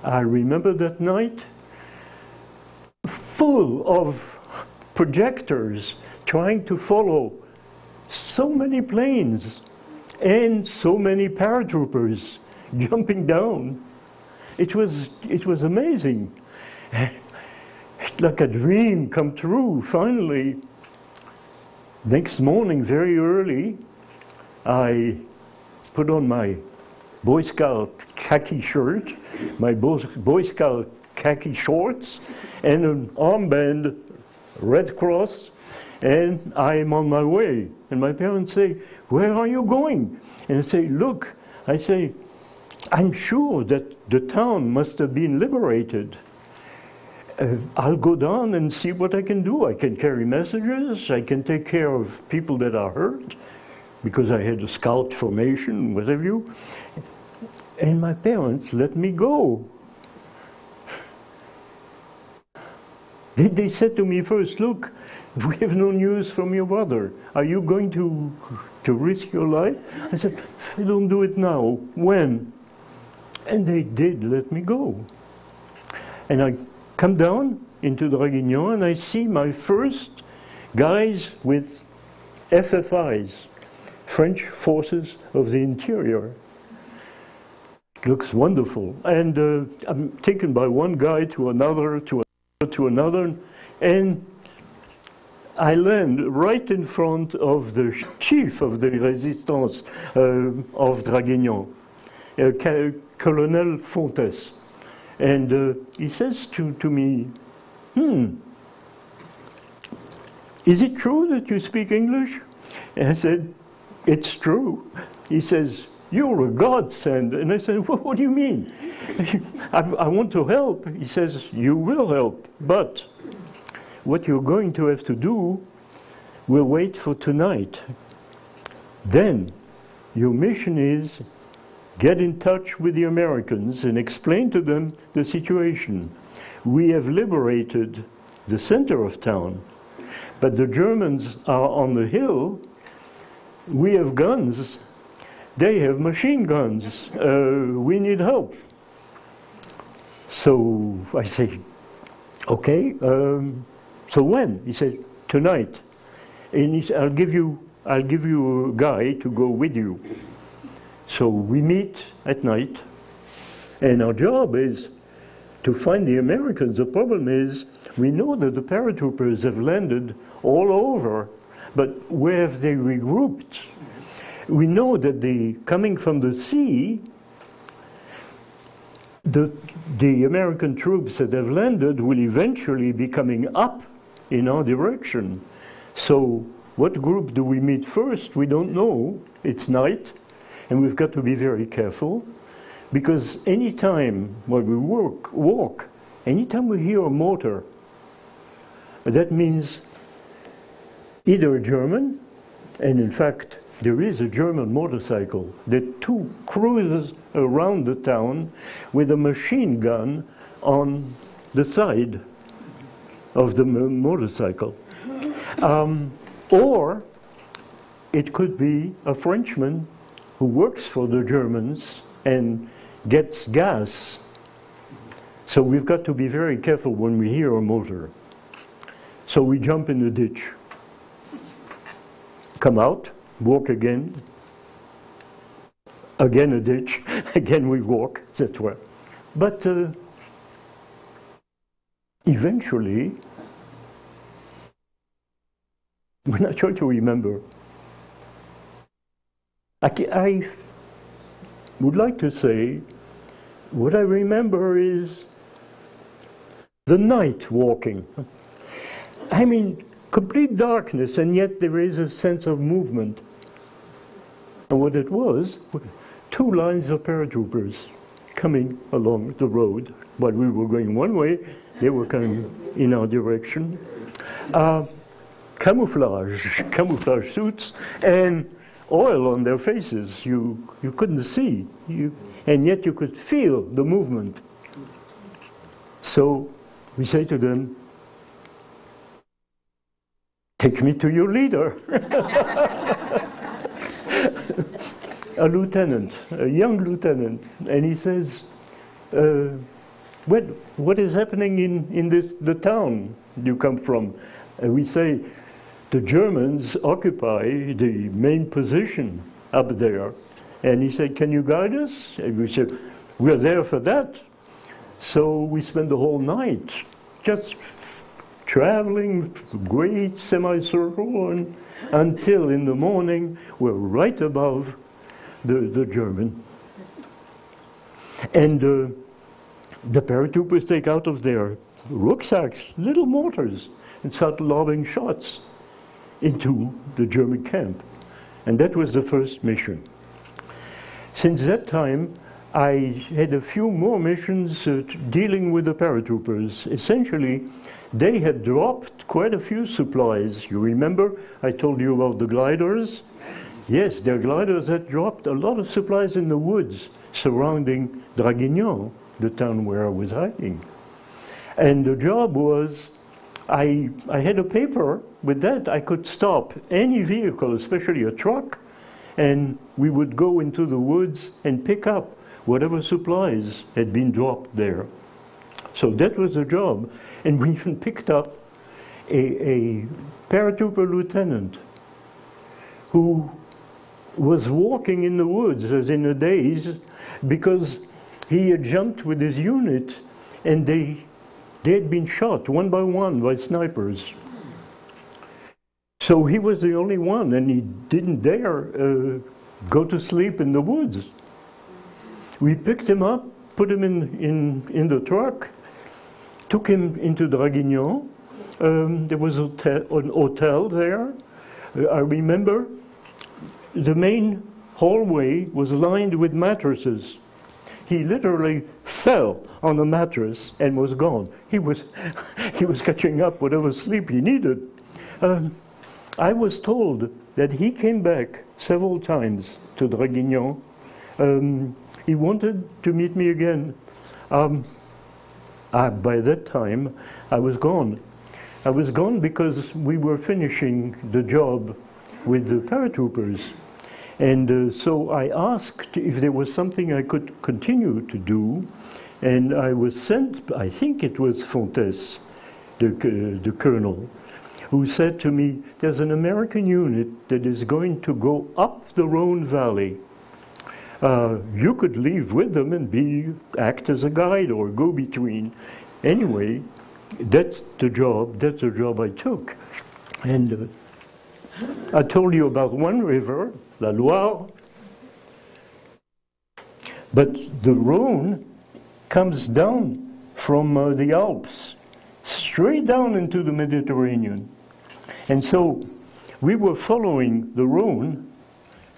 I remember that night, full of projectors trying to follow so many planes and so many paratroopers jumping down. It was amazing. Like a dream come true, finally. Next morning, very early, I put on my Boy Scout khaki shirt, my Boy Scout khaki shorts, and an armband, Red Cross, and I'm on my way. And my parents say, "Where are you going?" And I say, "Look," I say, "I'm sure that the town must have been liberated. I'll go down and see what I can do. I can carry messages, I can take care of people that are hurt," because I had a scout formation, what have you. And my parents let me go. They said to me first, "Look, we have no news from your brother. Are you going to risk your life?" I said, "If I don't do it now, when?" And they did let me go. And I come down into Draguignan, and I see my first guys with FFIs, French Forces of the Interior. It looks wonderful. And I'm taken by one guy to another, to another, and I land right in front of the chief of the resistance of Draguignan, Colonel Fontes. And he says to me, "Is it true that you speak English?" And I said, "It's true." He says, "You're a godsend." And I said, "What do you mean?" I want to help. He says, "You will help, but what you're going to have to do will wait for tonight. Then your mission is get in touch with the Americans and explain to them the situation. We have liberated the center of town, but the Germans are on the hill. We have guns, they have machine guns, we need help." So I say, "Okay, so when?" He said, "Tonight, and he said, I'll give you a guy to go with you." So we meet at night, and our job is to find the Americans. The problem is, we know that the paratroopers have landed all over, but where have they regrouped? We know that coming from the sea, the American troops that have landed will eventually be coming up in our direction. So what group do we meet first? We don't know. It's night. And we've got to be very careful, because any time when we walk, any time we hear a mortar, that means either a German, and in fact there is a German motorcycle that cruises around the town with a machine gun on the side of the motorcycle, or it could be a Frenchman who works for the Germans and gets gas. So we've got to be very careful when we hear a motor. So we jump in the ditch. come out, walk again, again a ditch, again we walk, etc. But eventually, when I try to remember, I would like to say what I remember is the night walking. I mean, complete darkness, and yet there is a sense of movement. And what it was, two lines of paratroopers coming along the road. While we were going one way, they were coming in our direction. Camouflage suits, and oil on their faces. You couldn't see, and yet you could feel the movement. So we say to them, "Take me to your leader." A lieutenant, a young lieutenant, and he says, what is happening in the town you come from? And we say, the Germans occupy the main position up there. And he said, can you guide us? And we said, we're there for that. So we spent the whole night just traveling, great semicircle, and until in the morning we're right above the German. And the paratroopers take out of their rucksacks little mortars and start lobbing shots into the German camp. And that was the first mission. Since that time, I had a few more missions dealing with the paratroopers. Essentially, they had dropped quite a few supplies. You remember, I told you about the gliders? Yes, their gliders had dropped a lot of supplies in the woods surrounding Draguignan, the town where I was hiding. And the job was, I had a paper. With that, I could stop any vehicle, especially a truck, and we would go into the woods and pick up whatever supplies had been dropped there. So that was the job. And we even picked up a paratrooper lieutenant who was walking in the woods, as in a daze, because he had jumped with his unit and they had been shot one by one by snipers. So he was the only one, and he didn't dare go to sleep in the woods. We picked him up, put him in the truck, took him into Draguignan. There was an hotel there. I remember the main hallway was lined with mattresses. He literally fell on a mattress and was gone. He was catching up whatever sleep he needed. I was told that he came back several times to Draguignan. He wanted to meet me again. By that time, I was gone. I was gone because we were finishing the job with the paratroopers. And so I asked if there was something I could continue to do. And I was sent, I think it was Fontes, the colonel, who said to me, there's an American unit that is going to go up the Rhone Valley. You could leave with them and act as a guide or go-between. Anyway, that's the job I took. And I told you about one river, la Loire, but the Rhone comes down from the Alps, straight down into the Mediterranean. And so we were following the Rhone,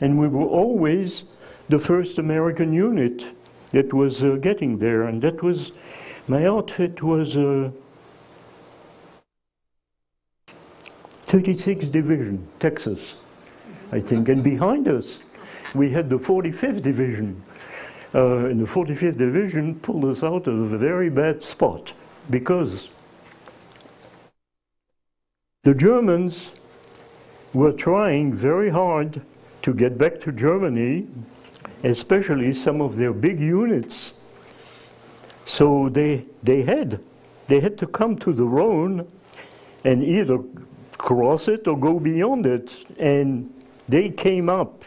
and we were always the first American unit that was getting there, and that was, my outfit was 36th Division, Texas, I think, and behind us we had the 45th Division, and the 45th Division pulled us out of a very bad spot because the Germans were trying very hard to get back to Germany, especially some of their big units. So they had to come to the Rhone and either cross it or go beyond it. And They came up,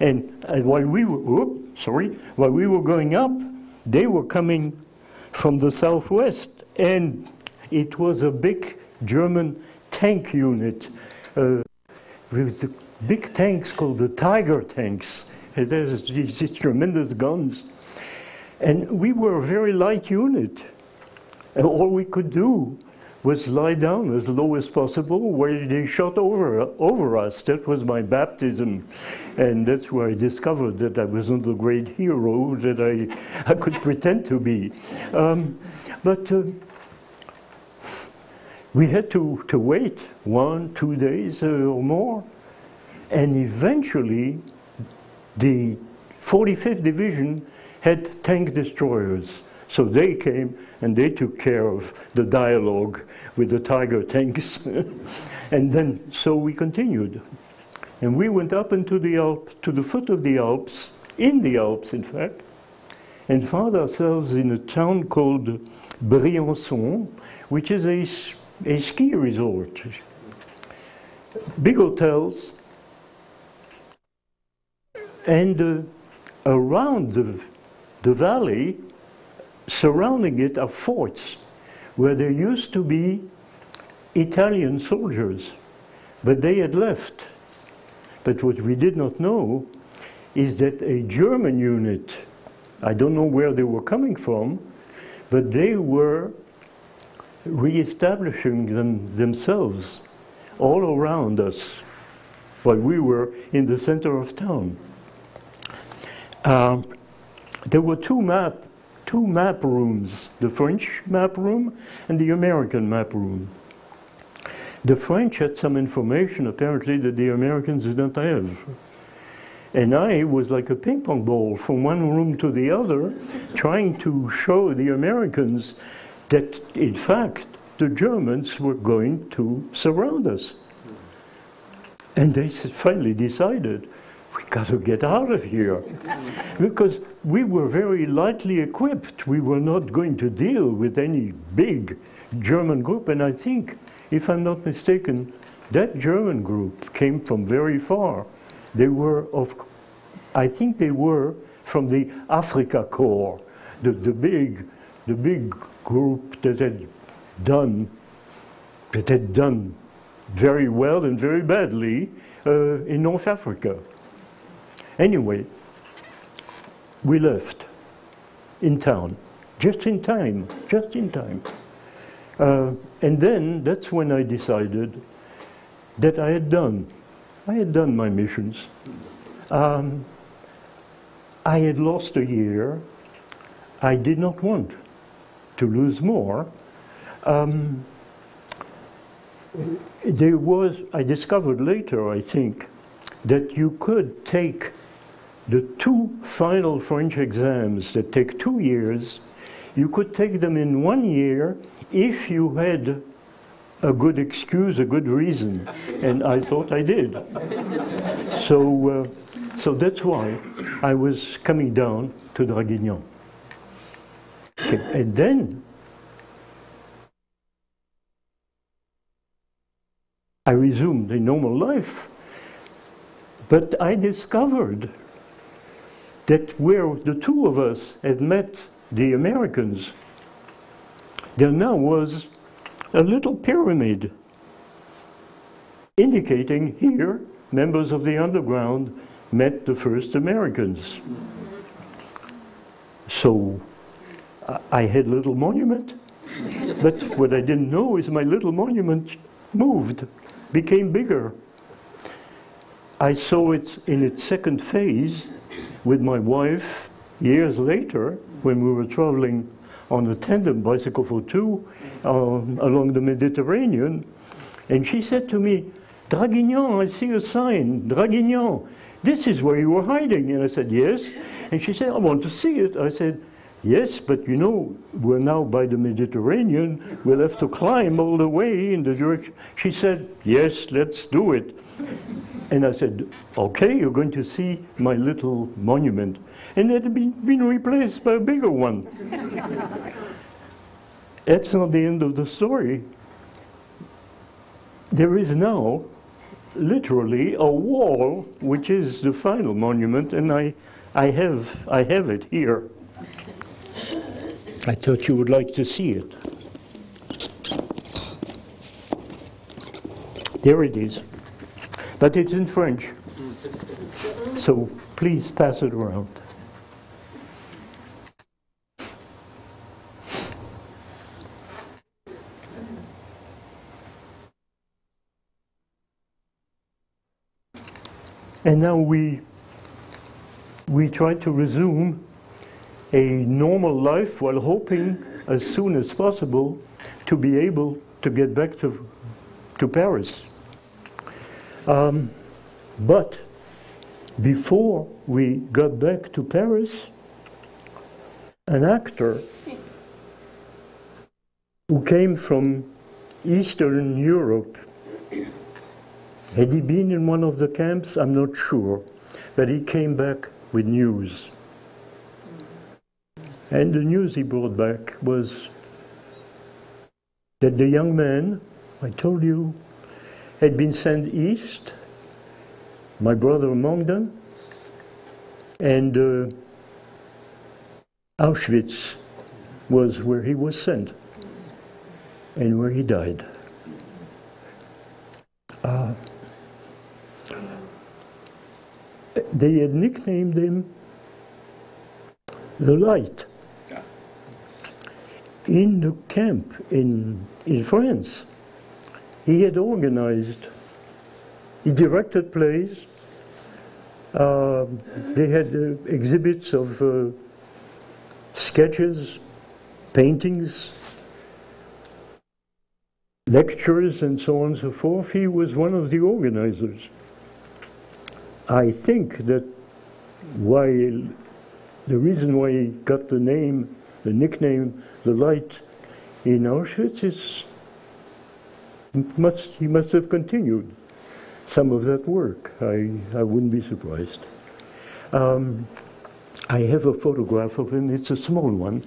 and while we were going up, they were coming from the southwest, and it was a big German tank unit with big tanks called the Tiger tanks. It has these tremendous guns, and we were a very light unit, and all we could do was lie down as low as possible where they shot over us. That was my baptism, and that's where I discovered that I wasn't the great hero that I could pretend to be. We had to wait 1-2 days or more, and eventually the 45th Division had tank destroyers. So they came and they took care of the dialogue with the Tiger tanks. And then, so we continued. And we went up into the Alps, to the foot of the Alps, in the Alps in fact, and found ourselves in a town called Briançon, which is a ski resort. Big hotels, and around the valley, surrounding it are forts where there used to be Italian soldiers, but they had left. But what we did not know is that a German unit, I don't know where they were coming from, but they were re-establishing themselves all around us while we were in the center of town. There were two map rooms, the French map room and the American map room. The French had some information apparently that the Americans did not have. And I was like a ping pong ball from one room to the other, trying to show the Americans that in fact the Germans were going to surround us. And they finally decided, we got to get out of here, because we were very lightly equipped. We were not going to deal with any big German group, and I think, if I'm not mistaken, that German group came from very far. They were I think they were from the Africa Corps, the big group that had done very well and very badly in North Africa. Anyway, we left in town, just in time. And then that's when I decided that I had done my missions. I had lost a year. I did not want to lose more. I discovered later, I think, that you could take the two final French exams that take 2 years, you could take them in 1 year if you had a good excuse, a good reason. And I thought I did. So that's why I was coming down to Draguignan. Okay. And then I resumed a normal life, but I discovered that where the two of us had met the Americans, there now was a little pyramid indicating here members of the underground met the first Americans. So I had little monument, but what I didn't know is my little monument moved, became bigger. I saw it in its second phase with my wife years later when we were traveling on a tandem bicycle for two along the Mediterranean, and she said to me, "Draguignan, I see a sign, Draguignan, this is where you were hiding." And I said, "Yes." And she said, "I want to see it." I said, "Yes, but you know, we're now by the Mediterranean, we'll have to climb all the way in the direction." She said, "Yes, let's do it." And I said, "Okay, you're going to see my little monument." And it had been replaced by a bigger one. That's not the end of the story. There is now literally a wall, which is the final monument, and I have it here. I thought you would like to see it. There it is. But it's in French, so please pass it around. And now we try to resume a normal life while hoping, as soon as possible, to be able to get back to Paris. But before we got back to Paris, an actor who came from Eastern Europe, had he been in one of the camps? I'm not sure. But he came back with news. And the news he brought back was that the young man, I told you, had been sent east, my brother among them, and Auschwitz was where he was sent and where he died. They had nicknamed him the Light. In the camp in France, he had organized, he directed plays, they had exhibits of sketches, paintings, lectures, and so on and so forth. He was one of the organizers. I think that the reason why he got the name, the nickname, the Light in Auschwitz is he must have continued some of that work. I wouldn't be surprised. I have a photograph of him. It's a small one.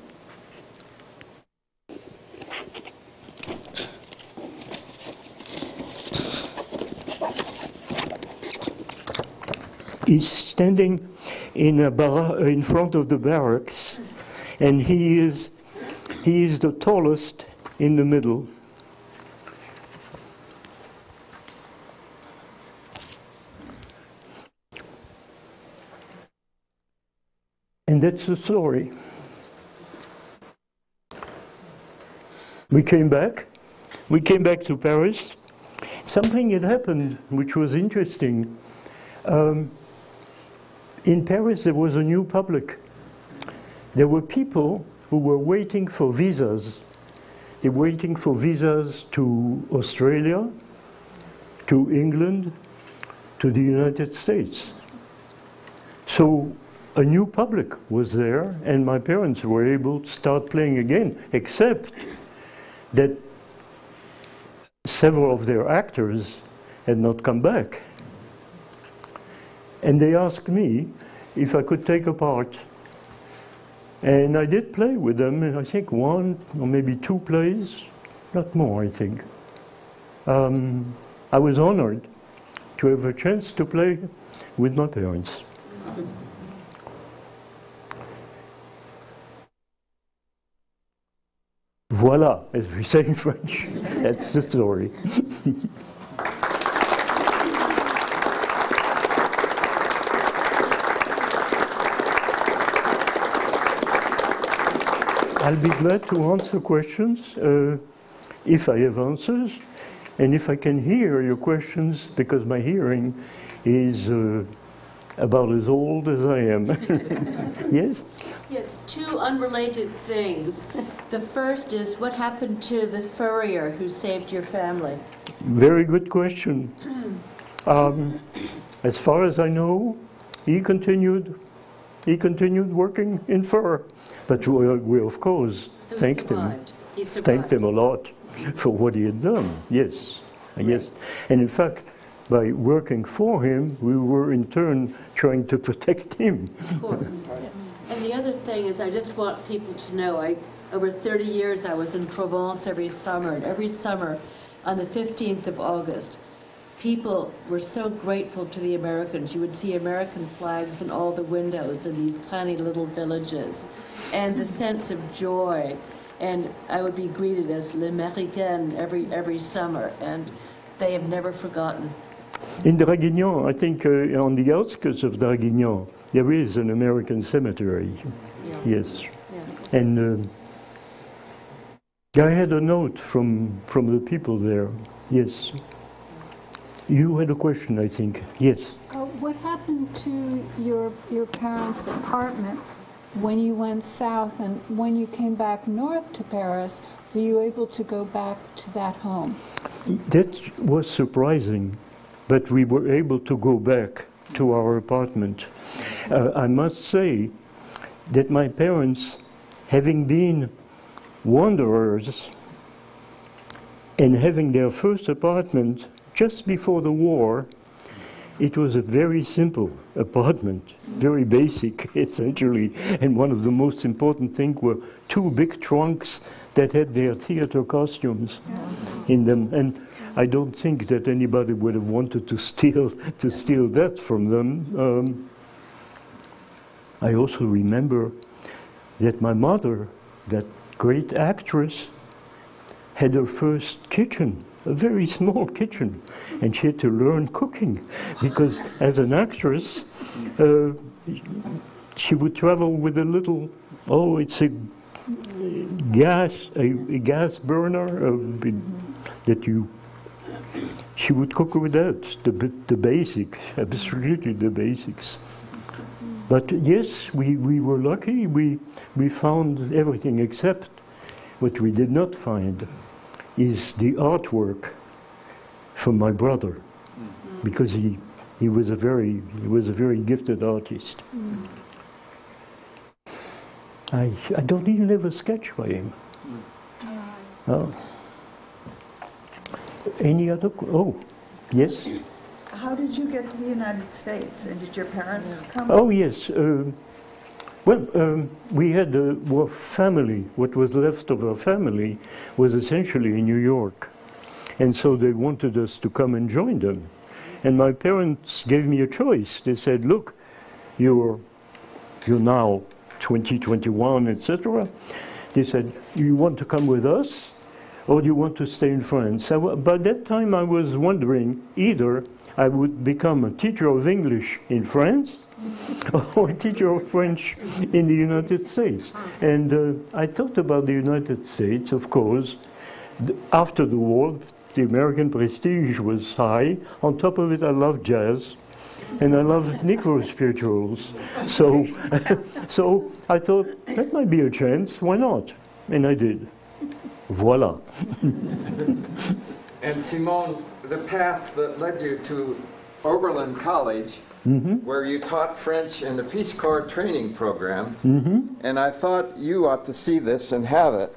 He's standing in front of the barracks, and he is the tallest in the middle. And that's the story. We came back to Paris. Something had happened which was interesting. In Paris, there was a new public. There were people who were waiting for visas. They were waiting for visas to Australia, to England, to the United States. So a new public was there, and my parents were able to start playing again, except that several of their actors had not come back. And they asked me if I could take a part. And I did play with them, and I think one or maybe two plays, not more, I think. I was honored to have a chance to play with my parents. Voilà, as we say in French. That's the story. I'll be glad to answer questions, if I have answers, and if I can hear your questions, because my hearing is about as old as I am. Yes? Yes, two unrelated things. The first is, what happened to the furrier who saved your family? Very good question. As far as I know, he continued working in fur, but we of course thanked him. Thanked him a lot for what he had done. Yes, yes. And in fact, by working for him, we were in turn trying to protect him. Of course. And the other thing is, I just want people to know, over 30 years I was in Provence every summer, and every summer on the 15th of August, people were so grateful to the Americans. You would see American flags in all the windows in these tiny little villages, and the sense of joy. And I would be greeted as l'Américaine every summer, and they have never forgotten. In Draguignan, I think on the outskirts of Draguignan, there is an American cemetery. Yeah. Yes. Yeah. And I had a note from the people there. Yes. You had a question, I think. Yes. What happened to your parents' apartment when you went south, and when you came back north to Paris? Were you able to go back to that home? That was surprising, but we were able to go back to our apartment. I must say that my parents, having been wanderers and having their first apartment just before the war, it was a very simple apartment, very basic essentially, and one of the most important things were two big trunks that had their theater costumes in them, and I don't think that anybody would have wanted to steal that from them. I also remember that my mother, that great actress, had her first kitchen, a very small kitchen, and she had to learn cooking because as an actress she would travel with a little, oh, it's a gas burner that you, she would cook with that, the basics, absolutely the basics. But yes, we were lucky, we found everything, except what we did not find is the artwork from my brother, because he was a very gifted artist. I don't even have a sketch by him. Any other? Oh, yes. How did you get to the United States, and did your parents come? Oh yes. We had a family. What was left of our family was essentially in New York, and so they wanted us to come and join them. And my parents gave me a choice. They said, "Look, you're now 20, 21, etc." They said, "Do you want to come with us, or do you want to stay in France?" By that time, I was wondering either I would become a teacher of English in France or a teacher of French in the United States. And I thought about the United States, of course. After the war, the American prestige was high. On top of it, I loved jazz, and I loved Negro spirituals. So I thought, that might be a chance, why not? And I did. Voila. And Simone, the path that led you to Oberlin College, where you taught French in the Peace Corps training program, and I thought you ought to see this and have it,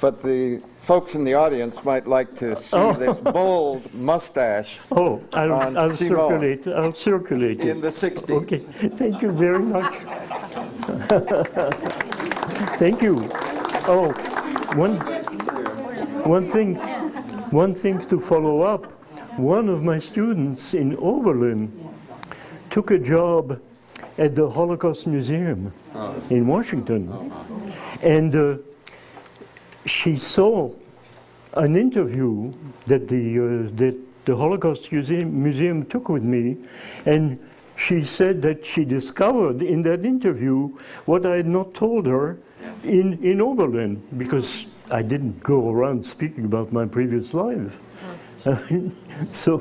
but the folks in the audience might like to see this bold mustache. Oh, I'll circulate. I'll circulate it. In the 60s. Okay. Thank you very much. Thank you. Oh, one thing to follow up, one of my students in Oberlin took a job at the Holocaust Museum in Washington. And she saw an interview that the Holocaust Museum took with me, and she said that she discovered in that interview what I had not told her in Oberlin, because I didn't go around speaking about my previous life. So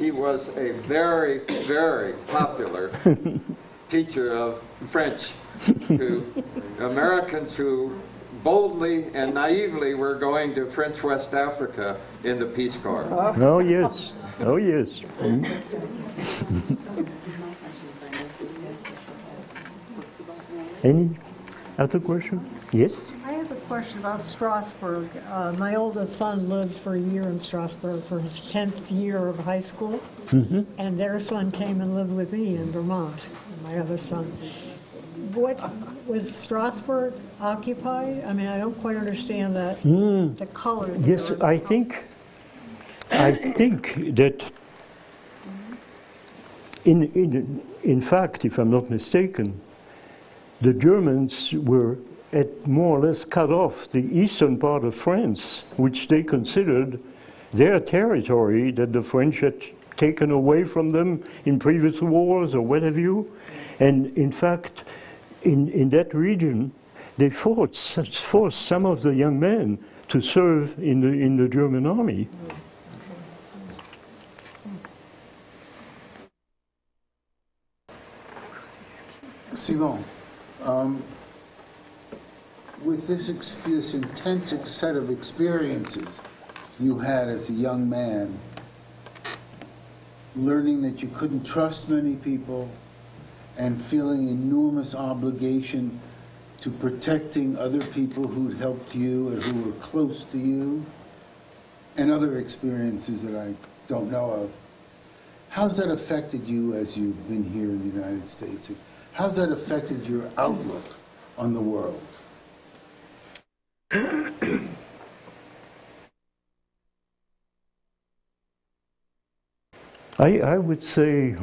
he was a very, very popular teacher of French to Americans who boldly and naively were going to French West Africa in the Peace Corps. Oh yes, oh yes. Any other question? Yes? I have a question about Strasbourg. My oldest son lived for a year in Strasbourg for his 10th year of high school, and their son came and lived with me in Vermont, my other son. Was Strasbourg occupied? I mean, I don't quite understand that, the color. Yes, I think I think that, in fact, if I'm not mistaken, the Germans were at more or less cut off the eastern part of France, which they considered their territory that the French had taken away from them in previous wars or what have you. And in fact, in that region, they forced some of the young men to serve in the German army. Simon, with this intense set of experiences you had as a young man, learning that you couldn't trust many people and feeling enormous obligation to protecting other people who'd helped you and who were close to you, and other experiences that I don't know of, how's that affected you as you've been here in the United States? How's that affected your outlook on the world? I would say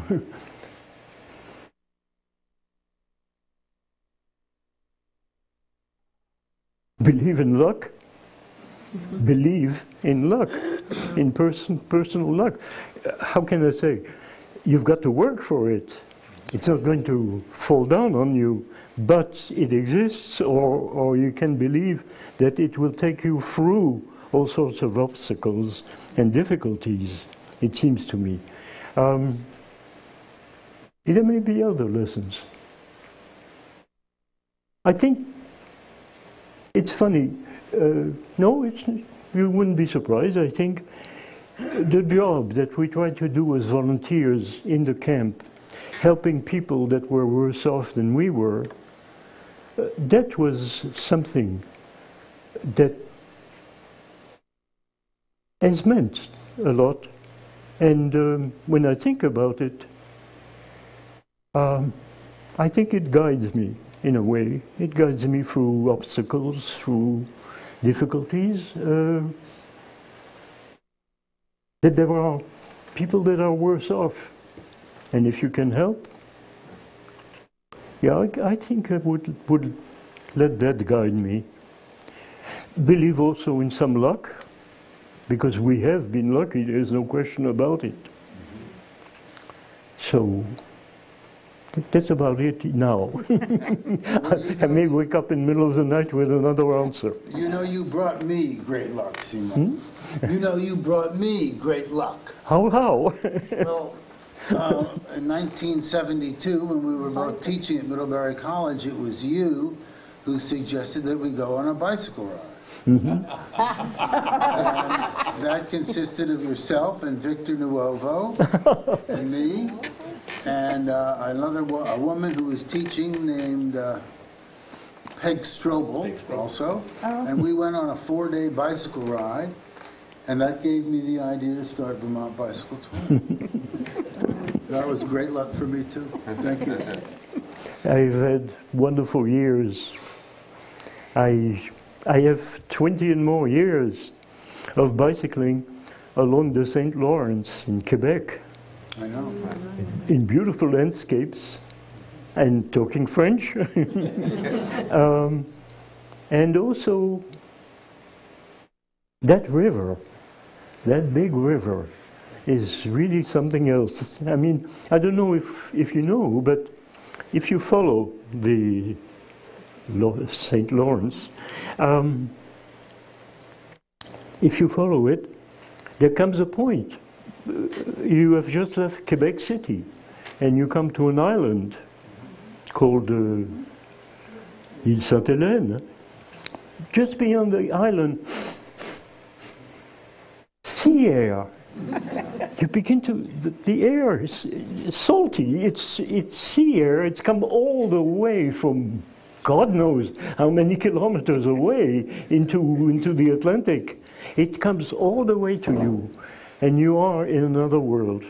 believe in luck. Believe in luck, in personal luck. How can I say? You've got to work for it. It's not going to fall down on you, but it exists, or you can believe that it will take you through all sorts of obstacles and difficulties, it seems to me. There may be other lessons. I think it's funny. No, you wouldn't be surprised, I think. The job that we tried to do as volunteers in the camp, helping people that were worse off than we were, that was something that has meant a lot. And when I think about it, I think it guides me in a way. It guides me through obstacles, through difficulties. That there are people that are worse off. And if you can help, yeah, I think I would let that guide me. Believe also in some luck, because we have been lucky, there's no question about it. So, that's about it now. I may wake up in the middle of the night with another answer. You know, you brought me great luck, Simon. Hmm? You know, you brought me great luck. How? Well, in 1972, when we were both teaching at Middlebury College, it was you who suggested that we go on a bicycle ride. Mm-hmm. That consisted of yourself and Victor Nuovo and me, and a woman who was teaching named Peg Strobel, also. Oh. And we went on a 4-day bicycle ride, and that gave me the idea to start Vermont Bicycle Touring. That was great luck for me, too. Thank you. I've had wonderful years. I have 20 and more years of bicycling along the Saint Lawrence in Quebec. I know. In beautiful landscapes and talking French. And also that river, that big river, is really something else. I mean, I don't know if you know, but if you follow the St. Lawrence, if you follow it, there comes a point. You have just left Quebec City, and you come to an island called Île Sainte-Hélène. Just beyond the island, sea air. You begin to, the air is salty, it's sea air, it's come all the way from God knows how many kilometers away into the Atlantic. It comes all the way to you, and you are in another world.